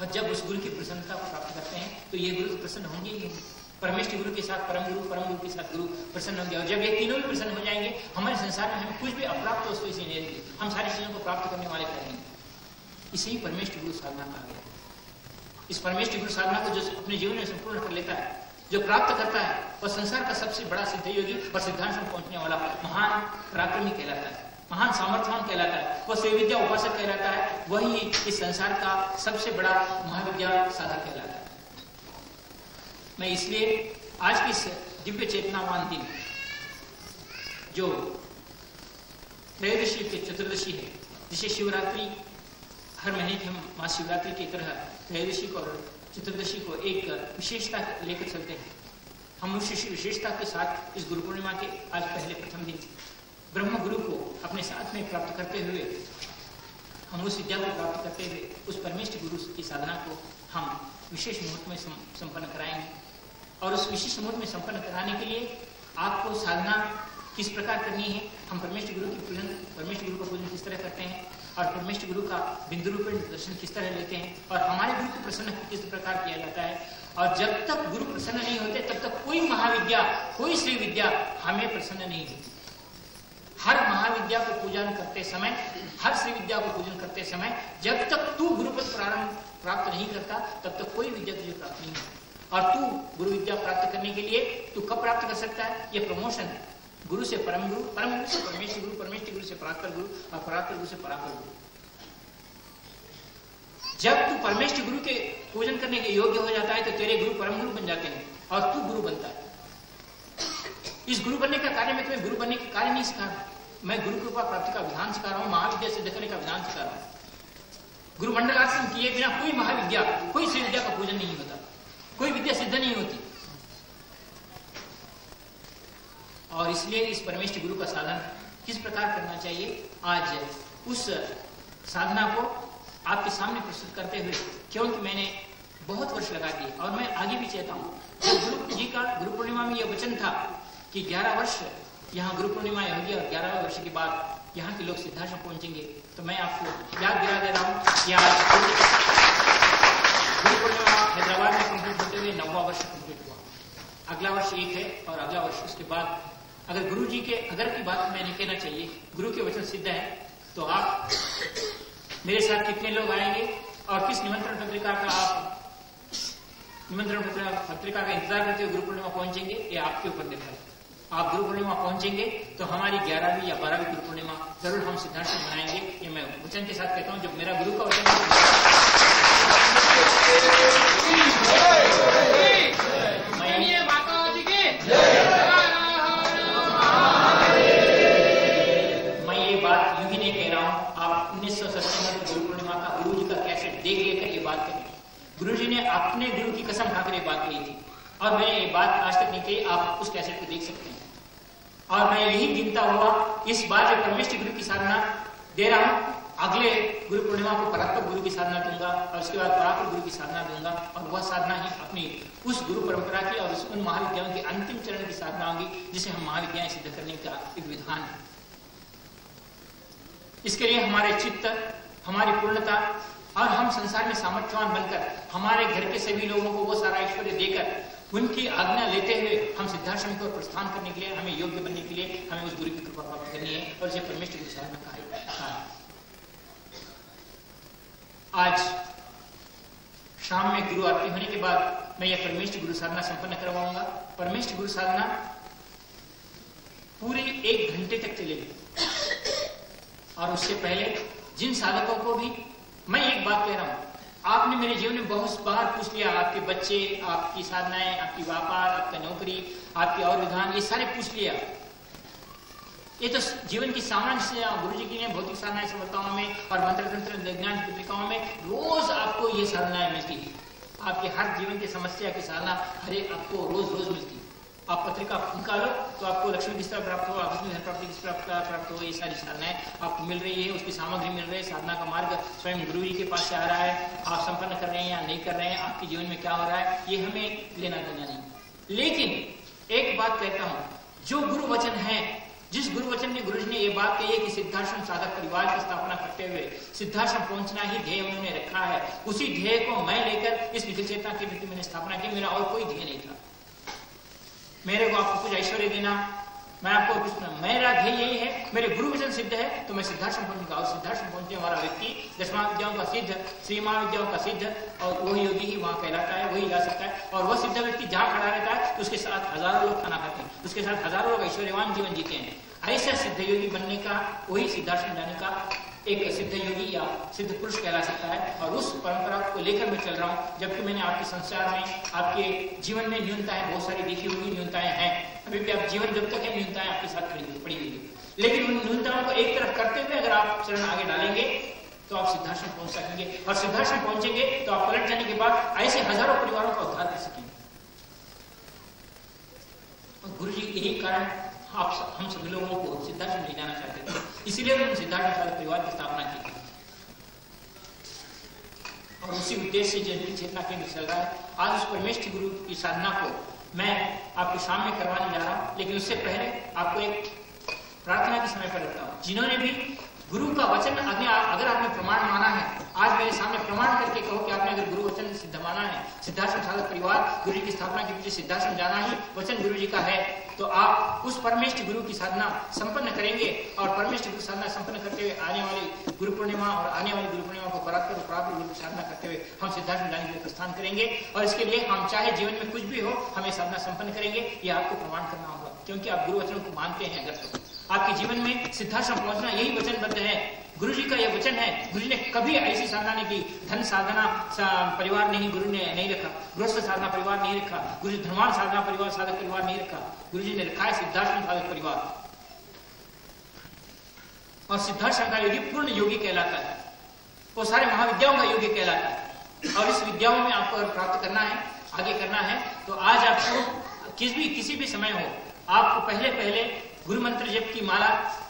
और जब उस गुरु की प्रसन्नता को प्राप्त करते हैं तो ये गुरु प्रसन्न होंगे ही। परमेष्ठ गुरु के साथ परम गुरु के साथ गुरु प्रसन्न होंगे। और जब ये तीनों भी प्रसन्न हो जाएंगे हमारे संसार में हमें कुछ भी अप्राप्त वस्तु इसे नहीं रहेगी, हम सारी चीजों को प्राप्त करने वाले करेंगे। इसे ही परमेष्ठ गुरु साधना कहा गया। इस परमेष्ठ गुरु साधना को जो अपने जीवन में संपूर्ण कर लेता है, जो प्राप्त करता है, वह संसार का सबसे बड़ा सिद्धयोगी और सिद्धांत में पहुंचने वाला महान पराक्रमी कहलाता है, महान सामर्थ्यवान कहलाता है, वह सेविद्या उपासक कहलाता है, वही इस संसार का सबसे बड़ा महाविद्या साधक कहलाता है। मैं इसलिए आज की इस दिव्य चेतनावान दिन जो त्रयोदशी के चतुर्दशी है, जिसे शिवरात्रि हर महीने की हम महाशिवरात्रि की तरह त्रयोदशी को और चतुर्दशी को एक विशेषता लेकर चलते हैं, हम उस विशेषता के साथ इस गुरु पूर्णिमा के आज पहले प्रथम दिन ब्रह्म गुरु को अपने साथ में प्राप्त करते हुए हम उस विद्या को प्राप्त करते हुए उस परमेष्ठ गुरु की साधना को हम विशेष मुहूर्त में संपन्न कराएंगे। और उस विशेष मुहूर्त में संपन्न कराने के लिए आपको साधना किस प्रकार करनी है, हम परमेष्ठ गुरु की पूजन, परमेष्ठ गुरु का पूजन किस तरह करते हैं और परमेष्ठ गुरु का बिंदु रूप दर्शन किस तरह लेते हैं और हमारे गुरु को प्रसन्न किस प्रकार किया जाता है। और जब तक गुरु प्रसन्न नहीं होते तब तक कोई महाविद्या, कोई श्री विद्या हमें प्रसन्न नहीं होती। हर महाविद्या को पूजन करते समय, हर श्री विद्या को पूजन करते समय जब तक तू गुरुपद प्राप्त नहीं करता तब तक कोई विद्या तुझे प्राप्त नहीं होती। और तू गुरु विद्या प्राप्त करने के लिए तू कब प्राप्त कर सकता है? ये प्रमोशन है, गुरु से परम गुरु, परम गुरु से परमेश्वर गुरु, परमेश्वर गुरु से परात्पर गुरु और परात्पर गुरु से परापर गुरु। जब तू परमेश्वर गुरु के पूजन करने के योग्य हो जाता है तो तेरे गुरु परम गुरु बन जाते हैं और तू गुरु बनता है। इस गुरु बनने का कार्य में तुम्हें गुरु बनने के कार्य नहीं सिखा रहा, मैं गुरु कृपा प्राप्ति का विधान सिखा रहा हूँ, महाविद्या सिद्ध करने का विधान सिखा रहा हूँ। गुरु मंडल आसन किए बिना कोई महाविद्या, कोई श्री विद्या का पूजन नहीं होता, कोई विद्या सिद्ध नहीं होती। और इसलिए इस परमेष्ठ गुरु का साधन किस प्रकार करना चाहिए, आज उस साधना को आपके सामने प्रस्तुत करते हुए, क्योंकि मैंने बहुत वर्ष लगा दिए और मैं आगे भी चाहता हूँ। तो गुरु जी का गुरु पूर्णिमा में यह वचन था कि 11 वर्ष यहाँ गुरु पूर्णिमा होगी और 11वें वर्ष के बाद यहाँ के लोग सिद्धार्थ में पहुंचेंगे। तो मैं आपको याद दिला दे रहा हूँ कि आज गुरु पूर्णिमा हैदराबाद में कम्प्लीट होते हुए 9वां वर्ष कम्प्लीट हुआ। अगला वर्ष एक है और अगला वर्ष उसके बाद अगर गुरु जी के अगर की बात मैंने कहना चाहिए, गुरु के वचन सिद्ध है, तो आप मेरे साथ कितने लोग आएंगे और किस निमंत्रण पत्रिका का आप निमंत्रण पत्रिका का इंतजार करते हुए गुरु पूर्णिमा पहुंचेंगे, ये आपके ऊपर निर्भर है। आप गुरु पूर्णिमा पहुंचेंगे तो हमारी 11वीं या 12वीं गुरु पूर्णिमा जरूर हम सिद्धांत मनाएंगे, ये मैं वचन के साथ कहता हूँ। जब मेरा गुरु का वचन गुरुजी ने अपने गुरु की कसम खाकर ये बात कही थी और मैंने ये बात आज तक नहीं कही। आप उस कैसेट को देख सकते हैं और मैं यही गिनता हुआ इस बार जो परमेष्टि गुरु की साधना दे रहा हूँ, अगले गुरु पूर्णिमा को परात्पर गुरु की साधना दूंगा और उसके बाद परात्पर गुरु की साधना दूंगा और वह साधना ही अपनी उस गुरु परंपरा की और उन महाविद्याओं के अंतिम चरण की साधना होगी जिसे हम महाविद्याएं सिद्ध करने का एक विधान है। इसके लिए हमारे चित्त, हमारी पूर्णता और हम संसार में सामर्थ्यवान बनकर हमारे घर के सभी लोगों को वो सारा ऐश्वर्य देकर उनकी आज्ञा लेते हुए हम सिद्धाश्रम को प्रस्थान करने के लिए, हमें योग्य बनने के लिए हमें उस गुरु की कृपा प्राप्त करनी है और उसे परमेश्वर की साधना कहा है। आज शाम में गुरु आरती होने के बाद मैं यह परमेश्वर गुरु साधना संपन्न करवाऊंगा। परमेश्वर गुरु साधना पूरे एक घंटे तक चलेगी और उससे पहले जिन साधकों को भी मैं एक बात कह रहा हूं, आपने मेरे जीवन में बहुत बार पूछ लिया, आपके बच्चे, आपकी साधनाएं, आपकी व्यापार, आपका नौकरी, आपके और विधान, ये सारे पूछ लिया। ये तो जीवन की सामान्य गुरुजी की ने भौतिक साधनाएं समर्थाओं में और मंत्र तंत्र ज्ञान पत्रिकाओं में रोज आपको ये साधनाएं मिलती है। आपके हर जीवन की समस्या की साधना हर एक आपको रोज रोज मिलती है। आप पत्रिका निकालो तो आपको लक्ष्मी किस तरह प्राप्त हो, आपकी धन प्राप्ति किस तरह प्राप्त हो, ये सारी साधनाएं आपको मिल रही है, उसकी सामग्री मिल रही है। साधना का मार्ग स्वयं गुरु जी के पास से आ रहा है। आप संपन्न कर रहे हैं या नहीं कर रहे हैं, आपके जीवन में क्या हो रहा है, ये हमें लेना देना नहीं। लेकिन एक बात कहता हूं, जो गुरु वचन है, जिस गुरु वचन में गुरुजी ने ये बात कही है कि सिद्धाश्रम साधक परिवार की स्थापना करते हुए सिद्धाश्रम पहुंचना ही ध्येय उन्होंने रखा है, उसी ध्येय को मैं लेकर इस निखिल चेतना केंद्र की मैंने स्थापना की। मेरा और कोई ध्येय नहीं था मेरे को आपको कुछ ऐश्वर्य देना, मैं आपको कुछ, मेरा ध्येय यही है, मेरे गुरु वचन सिद्ध है तो मैं सिद्धाश्रम पहुंचूंगा। और सिद्धाश्रम पहुंचने हमारा व्यक्ति दशमा विद्याओं का सिद्ध, श्री महाविद्याओं का सिद्ध और वही योगी ही वहां कहलाता है, वही जा सकता है। और वह सिद्ध व्यक्ति जहां खड़ा रहता है उसके साथ हजारों लोग खाना खाते हैं, उसके साथ हजारों लोग ऐश्वर्यवान जीवन जीते हैं। ऐसा सिद्ध योगी बनने का, वही सिद्धाश्रम जाने का एक सिद्ध योगी या सिद्ध पुरुष कहला सकता है। और उस परंपरा को लेकर मैं चल रहा हूं। जबकि मैंने आपके संसार में, आपके जीवन में न्यूनताएं बहुत सारी देखी होगी, न्यूनताएं हैं, अभी भी आप जीवन जब तक है न्यूनताएं आपके साथ पड़ी हुई है। लेकिन उन न्यूनताओं को एक तरफ करते हुए अगर आप चरण आगे डालेंगे तो आप सिद्धाश्रम पहुंच सकेंगे और सिद्धाश्रम पहुंचेंगे तो आप पलट जाने के बाद ऐसे हजारों परिवारों का उद्धार कर सकेंगे। और गुरु जी के यही कारण आप हम सभी लोगों को सिद्धाश्रम ले जाना चाहते थे, इसीलिए उन्होंने सिद्धार्थ परिवार की स्थापना की। और उसी उद्देश्य से जन चेतना केंद्र चल रहा है। आज उस परमेष्टि गुरु की साधना को मैं आपको शाम में करवाने जा रहा हूं। लेकिन उससे पहले आपको एक प्रार्थना के समय पर रखता हूं। जिन्होंने भी गुरु का वचन अगर आपने प्रमाण माना है, आज मेरे सामने प्रमाण करके कहो कि आपने अगर गुरु वचन सिद्ध माना है, सिद्धाश्रम साधक परिवार गुरु जी की स्थापना के पीछे सिद्धाश्रम जाना ही वचन गुरु जी का है, तो आप उस परमेष्ट गुरु की साधना संपन्न करेंगे। और परमेष्ट गुरु साधना संपन्न करते हुए आने वाली गुरु पूर्णिमा और आने वाली गुरु पूर्णिमा को परात्पर प्राप्त गुरु की साधना करते हुए हम सिद्धाश्रम जाने के लिए प्रस्थान करेंगे। और इसके लिए हम चाहे जीवन में कुछ भी हो, हमें साधना संपन्न करेंगे, यह आपको प्रमाण करना होगा। क्योंकि आप गुरु वचनों को मानते हैं, अगर तो आपके जीवन में सिद्धाश्रम पहुंचना यही वचनबद्ध है, गुरु जी का यह वचन है। गुरु ने कभी ऐसी साधना नहीं की, धन साधना परिवार नहीं, गुरु ने नहीं रखा, गृहस्थ साधना परिवार नहीं रखा, गुरु जी धनवान साधना परिवार साधक परिवार नहीं रखा। गुरु जी ने रखा है सिद्धाश्रम साधक परिवार। और सिद्धाश्रम का योगी पूर्ण योगी कहलाता है, वो सारे महाविद्याओं का योगी कहलाता है। और इस विद्याओं में आपको अगर प्राप्त करना है, आगे करना है, तो आज आपको किसी भी समय हो, आपको पहले पहले गुरु मंत्र जप की माला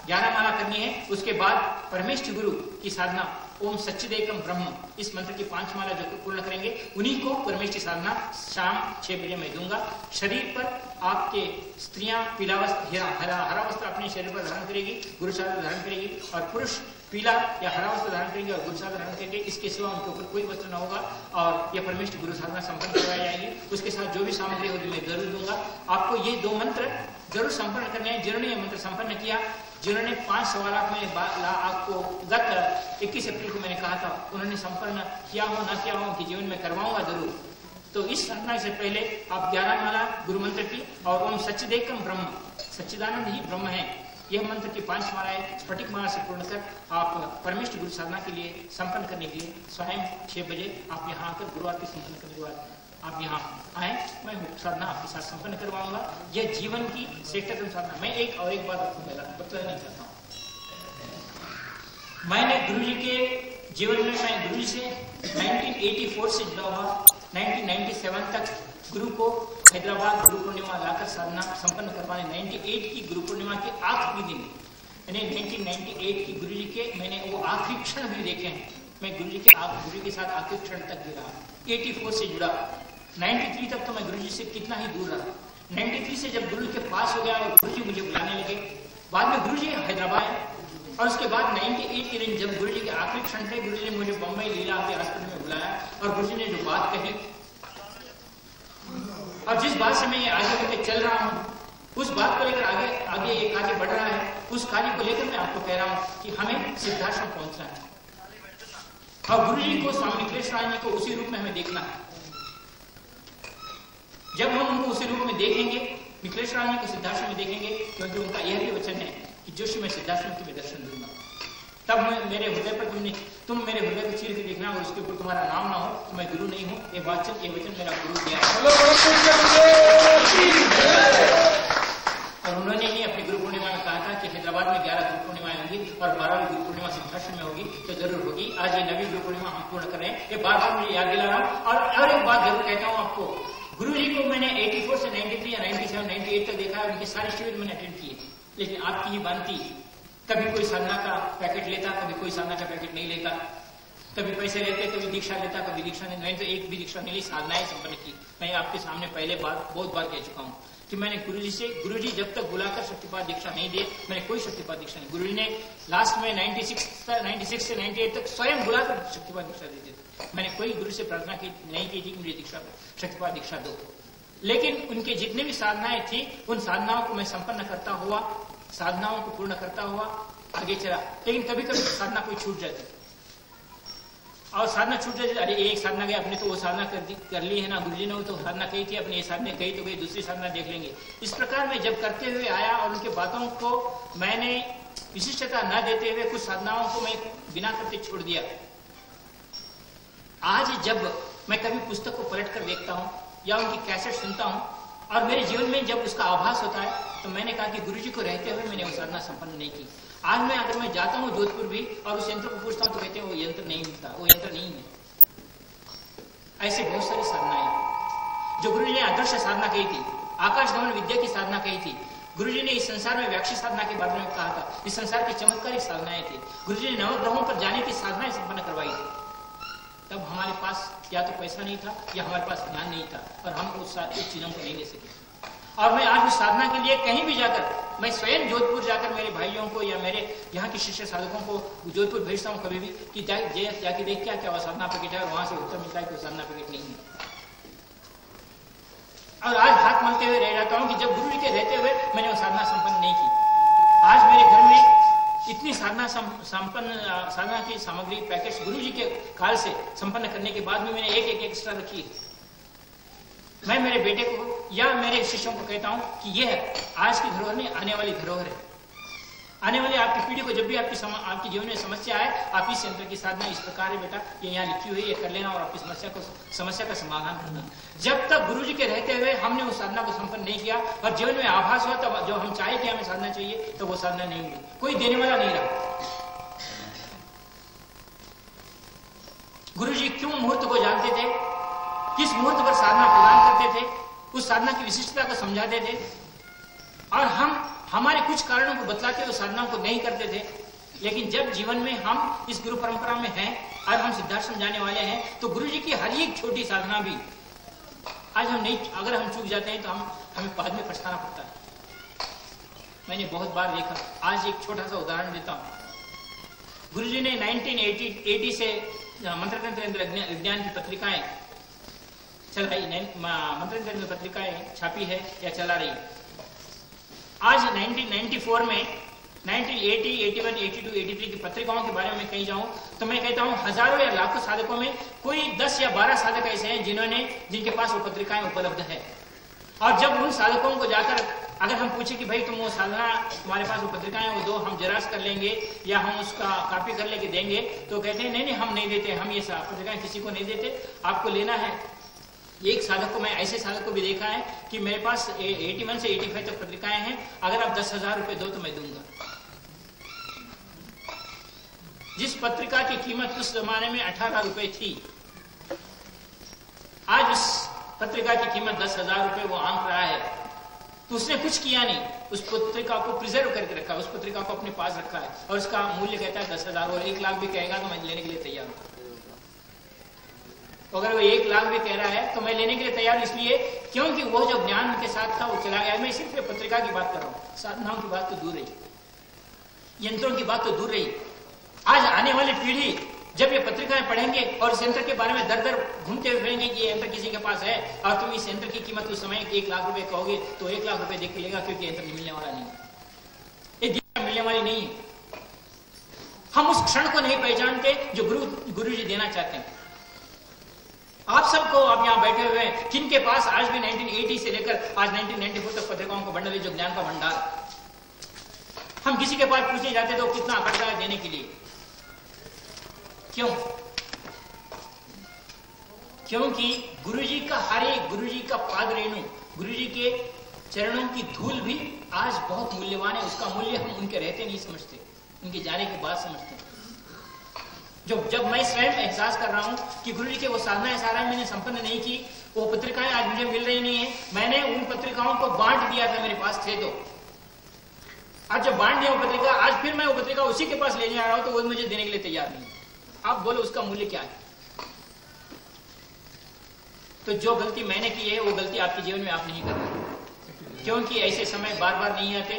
11 माला करनी है। उसके बाद परमेष्टि गुरु की साधना ओम सच्चिदेकम ब्रह्म इस मंत्र की 5 माला जो पूर्ण करेंगे, उन्हीं को परमेष्टि साधना शाम 6 बजे मैं दूंगा। शरीर पर आपके स्त्रियां पीला वस्त्र, हरा वस्त्र अपने शरीर पर धारण करेगी, गुरु साधना धारण करेगी, और पुरुष पीला या हरा वस्त्र धारण करेंगे और गुरु साधना धारण करेंगे। इसके सिवा उनके ऊपर कोई वस्त्र न होगा और यह परमेष्टि गुरु साधना संपन्न करवाई जाएगी। उसके साथ जो भी सामग्री होगी मैं जरूर दूंगा। आपको ये 2 मंत्र जरूर संपन्न करने हैं। जिन्होंने ये मंत्र संपन्न किया, जिन्होंने 5 सवा लाख में आपको गत 21 अप्रैल को मैंने कहा था, उन्होंने संपन्न किया हो ना किया हो, उनके जीवन में करवाऊंगा जरूर। तो इस घटना से पहले आप 11 माला गुरु मंत्र की और ओम सच्चिदेकम ब्रह्म, सच्चिदानंद ही ब्रह्म है, यह मंत्र की 5 मालाएं स्फटिक माला से पूर्णकर आप परमेष्ट गुरु साधना के लिए संपन्न करने के लिए स्वयं 6 बजे आप यहाँ आकर गुरुवार की संपन्न करने के बाद आप यहाँ आए, मैं साधना आपके साथ संपन्न करवाऊंगा। यह जीवन की श्रेष्ठतम साधना। मैं एक बात आपको बताना चाहता हूँ। मैंने गुरुजी के जीवन में शायद गुरुजी से 1984 से जुड़ा हुआ 1997 तक गुरु को हैदराबाद गुरु पूर्णिमा लाकर साधना संपन्न करवाने 98 की गुरु पूर्णिमा के आखिरी दिन मैंने 1998 की गुरुजी के मैंने वो आखिरी क्षण भी देखे हैं। मैं गुरुजी के साथ आखिरी क्षण तक भी रहा। 84 से जुड़ा 93 तक तो मैं गुरुजी से कितना ही दूर रहा। 93 से जब गुरु के पास हो गया और गुरुजी मुझे बुलाने लगे, बाद में गुरुजी हैदराबाद और उसके बाद 98 के दिन जब गुरुजी के आखिरी क्षण थे, गुरुजी ने मुझे बम्बई लीला के हॉस्पिटल में बुलाया और गुरुजी ने जो बात कही और जिस बात से मैं ये आगे करके चल रहा हूँ, उस बात को लेकर आगे ये कार्य बढ़ रहा है। उस कार्य को लेकर मैं आपको कह रहा हूँ कि हमें सिद्धाश्रम पहुंचना है और गुरुजी को स्वामी निखिलेश्वर जी को उसी रूप में हमें देखना है। जब हम उनको उसी रूप में देखेंगे, निखिलेश्वर जी को सिद्धाश्रम में देखेंगे, क्योंकि उनका यह भी वचन है कि जोशी मैं सिद्धाश्रम तुम्हें दर्शन दूंगा, तब मेरे हृदय पर तुम मेरे हृदय को चीर के देखना और उसके ऊपर तुम्हारा नाम ना हो तो मैं गुरु नहीं हूँ। ये वचन मेरा गुरु दिया और उन्होंने ही अपने गुरु पूर्णिमा में कहा था कि हैदराबाद में 11 गुरु पूर्णिमाएं होंगी और 12वीं गुरु पूर्णिमा सिद्धाश्रम में होगी तो जरूर होगी। आज ये नवी गुरु पूर्णिमा हम पूर्ण कर रहे हैं। ये बार बार मुझे याद दिला रहा हूँ और एक बात जरूर कहता हूँ आपको, गुरुजी को मैंने 84 से 93 या 97, 98 तक देखा है। उनके सारे शिविर मैंने अटेंड किए, लेकिन आपकी ही बांती कभी कोई साधना का पैकेट लेता, कभी कोई साधना का पैकेट नहीं लेता, कभी पैसे लेते, कभी दीक्षा लेता, कभी दीक्षा नहीं। मैंने तो एक भी दीक्षा नहीं ली, साधनाएं संपन्न की। मैं आपके सामने पहले बहुत बार कह चुका हूँ कि मैंने गुरुजी जब तक बुलाकर शक्तिपात दीक्षा नहीं दिए, मैंने कोई शक्तिपात दीक्षा नहीं। गुरुजी ने लास्ट में 96 से 98 तक स्वयं बुलाकर शक्तिपात दीक्षा दी थी। मैंने कोई गुरु से प्रार्थना नहीं की थी कि मुझे शक्तिपात दीक्षा दो, लेकिन उनके जितने भी साधनाएं थी उन साधनाओं को मैं संपन्न करता हुआ, साधनाओं को पूर्ण करता हुआ आगे चला। लेकिन कभी कभी साधना कोई छूट जाती और साधना छूट जाती, अरे एक साधना गया, अपने तो वो साधना कर ली है ना, गुरुजी ने वो तो साधना कही थी, अपने ये साधना कही तो गई, दूसरी साधना देख लेंगे। इस प्रकार मैं जब करते हुए आया और उनके बातों को मैंने विशिष्टता न देते हुए कुछ साधनाओं को मैं बिना करते छोड़ दिया। आज जब मैं कभी पुस्तक को पलट कर देखता हूँ या उनकी कैसेट सुनता हूँ और मेरे जीवन में जब उसका आभास होता है तो मैंने कहा कि गुरुजी को रहते हुए मैंने वो साधना संपन्न नहीं की। आज मैं अगर मैं जाता हूँ जोधपुर भी और उस यंत्र को पूछता हूँ तो कहते हैं वो यंत्र नहीं मिलता, वो यंत्र नहीं है। ऐसे बहुत सारी साधनाएं जो गुरुजी ने आदर्श साधना कही थी, आकाश गमन विद्या की साधना कही थी, गुरुजी ने इस संसार में व्याख्या साधना के बारे में कहा था, इस संसार की चमत्कारिक साधनाएं थी, गुरुजी ने नवग्रहों पर जाने की साधनाएं संपन्न करवाई थी। तब हमारे पास या तो पैसा नहीं था या हमारे पास ज्ञान नहीं था और हम उस चीजों को नहीं ले सके। और मैं आज उस साधना के लिए कहीं भी जाकर, मैं स्वयं जोधपुर जाकर मेरे भाइयों को या मेरे यहाँ के शिष्य साधकों को जोधपुर भेजता हूँ कभी भी कि जाके देख क्या क्या वह साधना पैकेट है और वहां से उत्तर मिलता है कि वो साधना पैकेट नहीं है। और आज हाथ मलते हुए रह जाता हूँ कि जब गुरु जी के रहते हुए मैंने वो साधना संपन्न नहीं की। आज मेरे घर में इतनी साधना संपन्न साधना की सामग्री पैकेट गुरु जी के काल से संपन्न करने के बाद भी मैंने एक एक्स्ट्रा रखी है। मैं मेरे बेटे को या मेरे शिष्यों को कहता हूं कि यह आज की धरोहर नहीं, आने वाली धरोहर है। आने वाली आपकी पीढ़ी को जब भी आपकी जीवन में समस्या आए, आप इस सेंटर की साधना इस प्रकार है बेटा, ये यहाँ लिखी हुई है, ये कर लेना और आपकी समस्या का समाधान करना। जब तक गुरुजी के रहते हुए हमने उस साधना को संपन्न नहीं किया और जीवन में आभास हुआ तब जो हम चाहे कि हमें साधना चाहिए तो वो साधना नहीं मिली, कोई देने वाला नहीं रहा। गुरुजी क्यों मुहूर्त को जानते थे, किस मुहूर्त पर साधना प्रदान करते थे, उस साधना की विशिष्टता को समझाते थे और हम हमारे कुछ कारणों को बतलाते हुए साधना को नहीं करते थे। लेकिन जब जीवन में हम इस गुरु परंपरा में हैं और हम सिद्धाश्रम जाने वाले हैं तो गुरुजी की हर एक छोटी साधना भी आज हम नहीं, अगर हम चूक जाते हैं तो हमें बाद में पछताना पड़ता है। मैंने बहुत बार देखा। आज एक छोटा सा उदाहरण देता हूँ। गुरुजी ने 1980 से मंत्रतंत्र विज्ञान की पत्रिकाएं मंत्र पत्रिकाएं छापी है या चला रही है। आज 1994 में 1980, 81, 82, 83 की पत्रिकाओं के बारे में कहीं जाऊं तो मैं कहता हूं हजारों या लाखों साधकों में कोई 10 या 12 साधक ऐसे हैं जिनके पास वो पत्रिकाएं उपलब्ध है। और जब उन साधकों को जाकर अगर हम पूछे कि भाई तुम वो साधना, तुम्हारे पास वो पत्रिकाएं वो दो, हम जेरॉक्स कर लेंगे या हम उसका कॉपी कर लेके देंगे, तो कहते हैं नहीं नहीं हम नहीं देते, हम ये पत्रिकाएं किसी को नहीं देते, आपको लेना है। एक साधक को, मैं ऐसे साधक को भी देखा है कि मेरे पास 81 से 85 तक पत्रिकाएं हैं, अगर आप 10,000 रुपये दो तो मैं दूंगा। जिस पत्रिका की कीमत उस जमाने में 18 रुपये थी, आज उस पत्रिका की कीमत 10,000 रुपये वो आंक रहा है। तो उसने कुछ किया नहीं, उस पत्रिका को प्रिजर्व करके रखा, उस पत्रिका को अपने पास रखा है और उसका मूल्य कहता है 10,000। और 1 लाख भी कहेगा तो मैं लेने के लिए तैयार हूं। अगर वो 1 लाख भी कह रहा है तो मैं लेने के लिए तैयार, इसलिए क्योंकि वो जो ज्ञान के साथ था वो चला गया। मैं सिर्फ पत्रिका की बात कर रहा हूं, साधनाओं की बात तो दूर रही, यंत्रों की बात तो दूर रही। आज आने वाली पीढ़ी जब ये पत्रिकाएं पढ़ेंगे और इस यंत्र के बारे में दर दर घूमते रहेंगे कि ये यंत्र किसी के पास है, और तुम इस यंत्र की कीमत उस समय 1 लाख रुपए कहोगे तो 1 लाख रुपए देख लेगा, क्योंकि यंत्र मिलने वाला नहीं है, ये दुनिया मिलने वाली नहीं है। हम उस क्षण को नहीं पहचानते जो गुरुजी देना चाहते हैं। आप सबको, आप यहाँ बैठे हुए हैं, किनके पास आज भी 1980 से लेकर आज 1994 तक पत्रिकाओं को भंडार है, जो ज्ञान का भंडार। हम किसी के पास पूछे जाते तो कितना अकड़ता है देने के लिए, क्योंकि गुरुजी का हरे, गुरुजी का पाद रेणु, गुरुजी के चरणों की धूल भी आज बहुत मूल्यवान है। उसका मूल्य हम उनके रहते नहीं समझते, उनके जाने के बाद समझते हैं। जब मैं स्वयं एहसास कर रहा हूं कि गुरुजी के वो साधनाएं सारा मैंने संपन्न नहीं की, वो पत्रिकाएं आज मुझे मिल रही नहीं है। मैंने उन पत्रिकाओं को बांट दिया था, मेरे पास थे तो आज जब बांट दिया वो पत्रिका, आज फिर मैं वो पत्रिका उसी के पास ले जा रहा हूं तो वो मुझे देने के लिए तैयार नहीं। आप बोलो उसका मूल्य क्या है। तो जो गलती मैंने की है वो गलती आपके जीवन में आप नहीं करना, क्योंकि ऐसे समय बार बार नहीं आते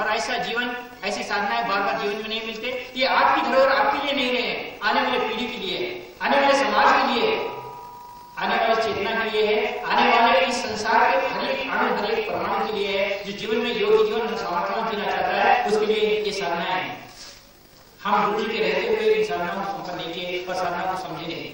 और ऐसा जीवन, ऐसी साधनाएं बार बार जीवन में नहीं मिलते। ये आपकी धरोहर आपके लिए नहीं रहे, आने वाली पीढ़ी के लिए है, आने वाले समाज के लिए है, आने वाली चेतना के लिए है, आने वाले इस संसार के हर एक अणु, हर एक परमाणु के लिए है। जो जीवन में योगी जीवन समर्थन देना चाहता है उसके लिए ये साधनाएं हैं। हम गुरुजी के रहते हुए इन साधनाओं को समझने के और साधना को समझे नहीं।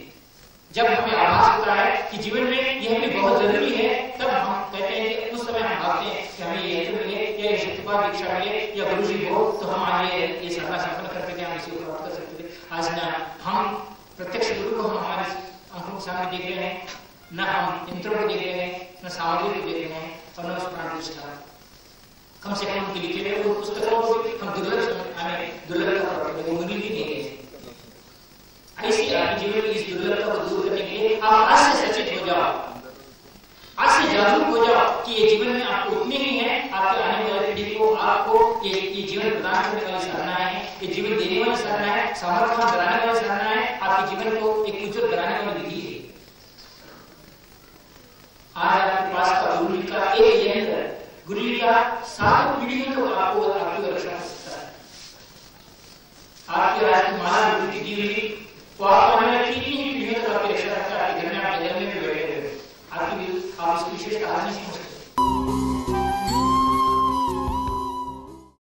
जब हमें आभास होता है कि जीवन में यह हमें बहुत जरूरी है, तब हम कहते हैं कि उस समय हम भागते हैं कि हमें ये मिले या शक्तिपात दीक्षा मिले या गुरुजी हो तो हम आज ये साधना संपन्न करते थे, हम इसी को प्राप्त कर सकते थे। आज ना हम प्रत्यक्ष गुरु को हमारे आंखों के सामने देख रहे हैं, न हम यंत्रों को देख रहे हैं, न सामग्री को देख रहे हैं, और न उस प्राण प्रतिष्ठा, कम से कम उनके लिखे हुए पुस्तकों को हम दुर्लभ भी नहीं है। ऐसी आपके जीवन में इस दुर्लभता को दूर करने के लिए आप आज से सचेत हो जाओ, आज से जागरूक हो जाओ कि ये जीवन में आपको उतनी ही है। आपके आने वाली पीढ़ी को आपको ये जीवन प्रदान करने वाली साधना है, ये जीवन देने वाली साधना है, समर्थन कराने वाली साधना है, आपके जीवन को एक उज्जवल कराने वाली विधि है। आज आपके पास का गुरु का एक यंत्र, गुरु जी का 7 पीढ़ियों को आपको रक्षा कर सकता है। आपके राजमाला गुरु जी की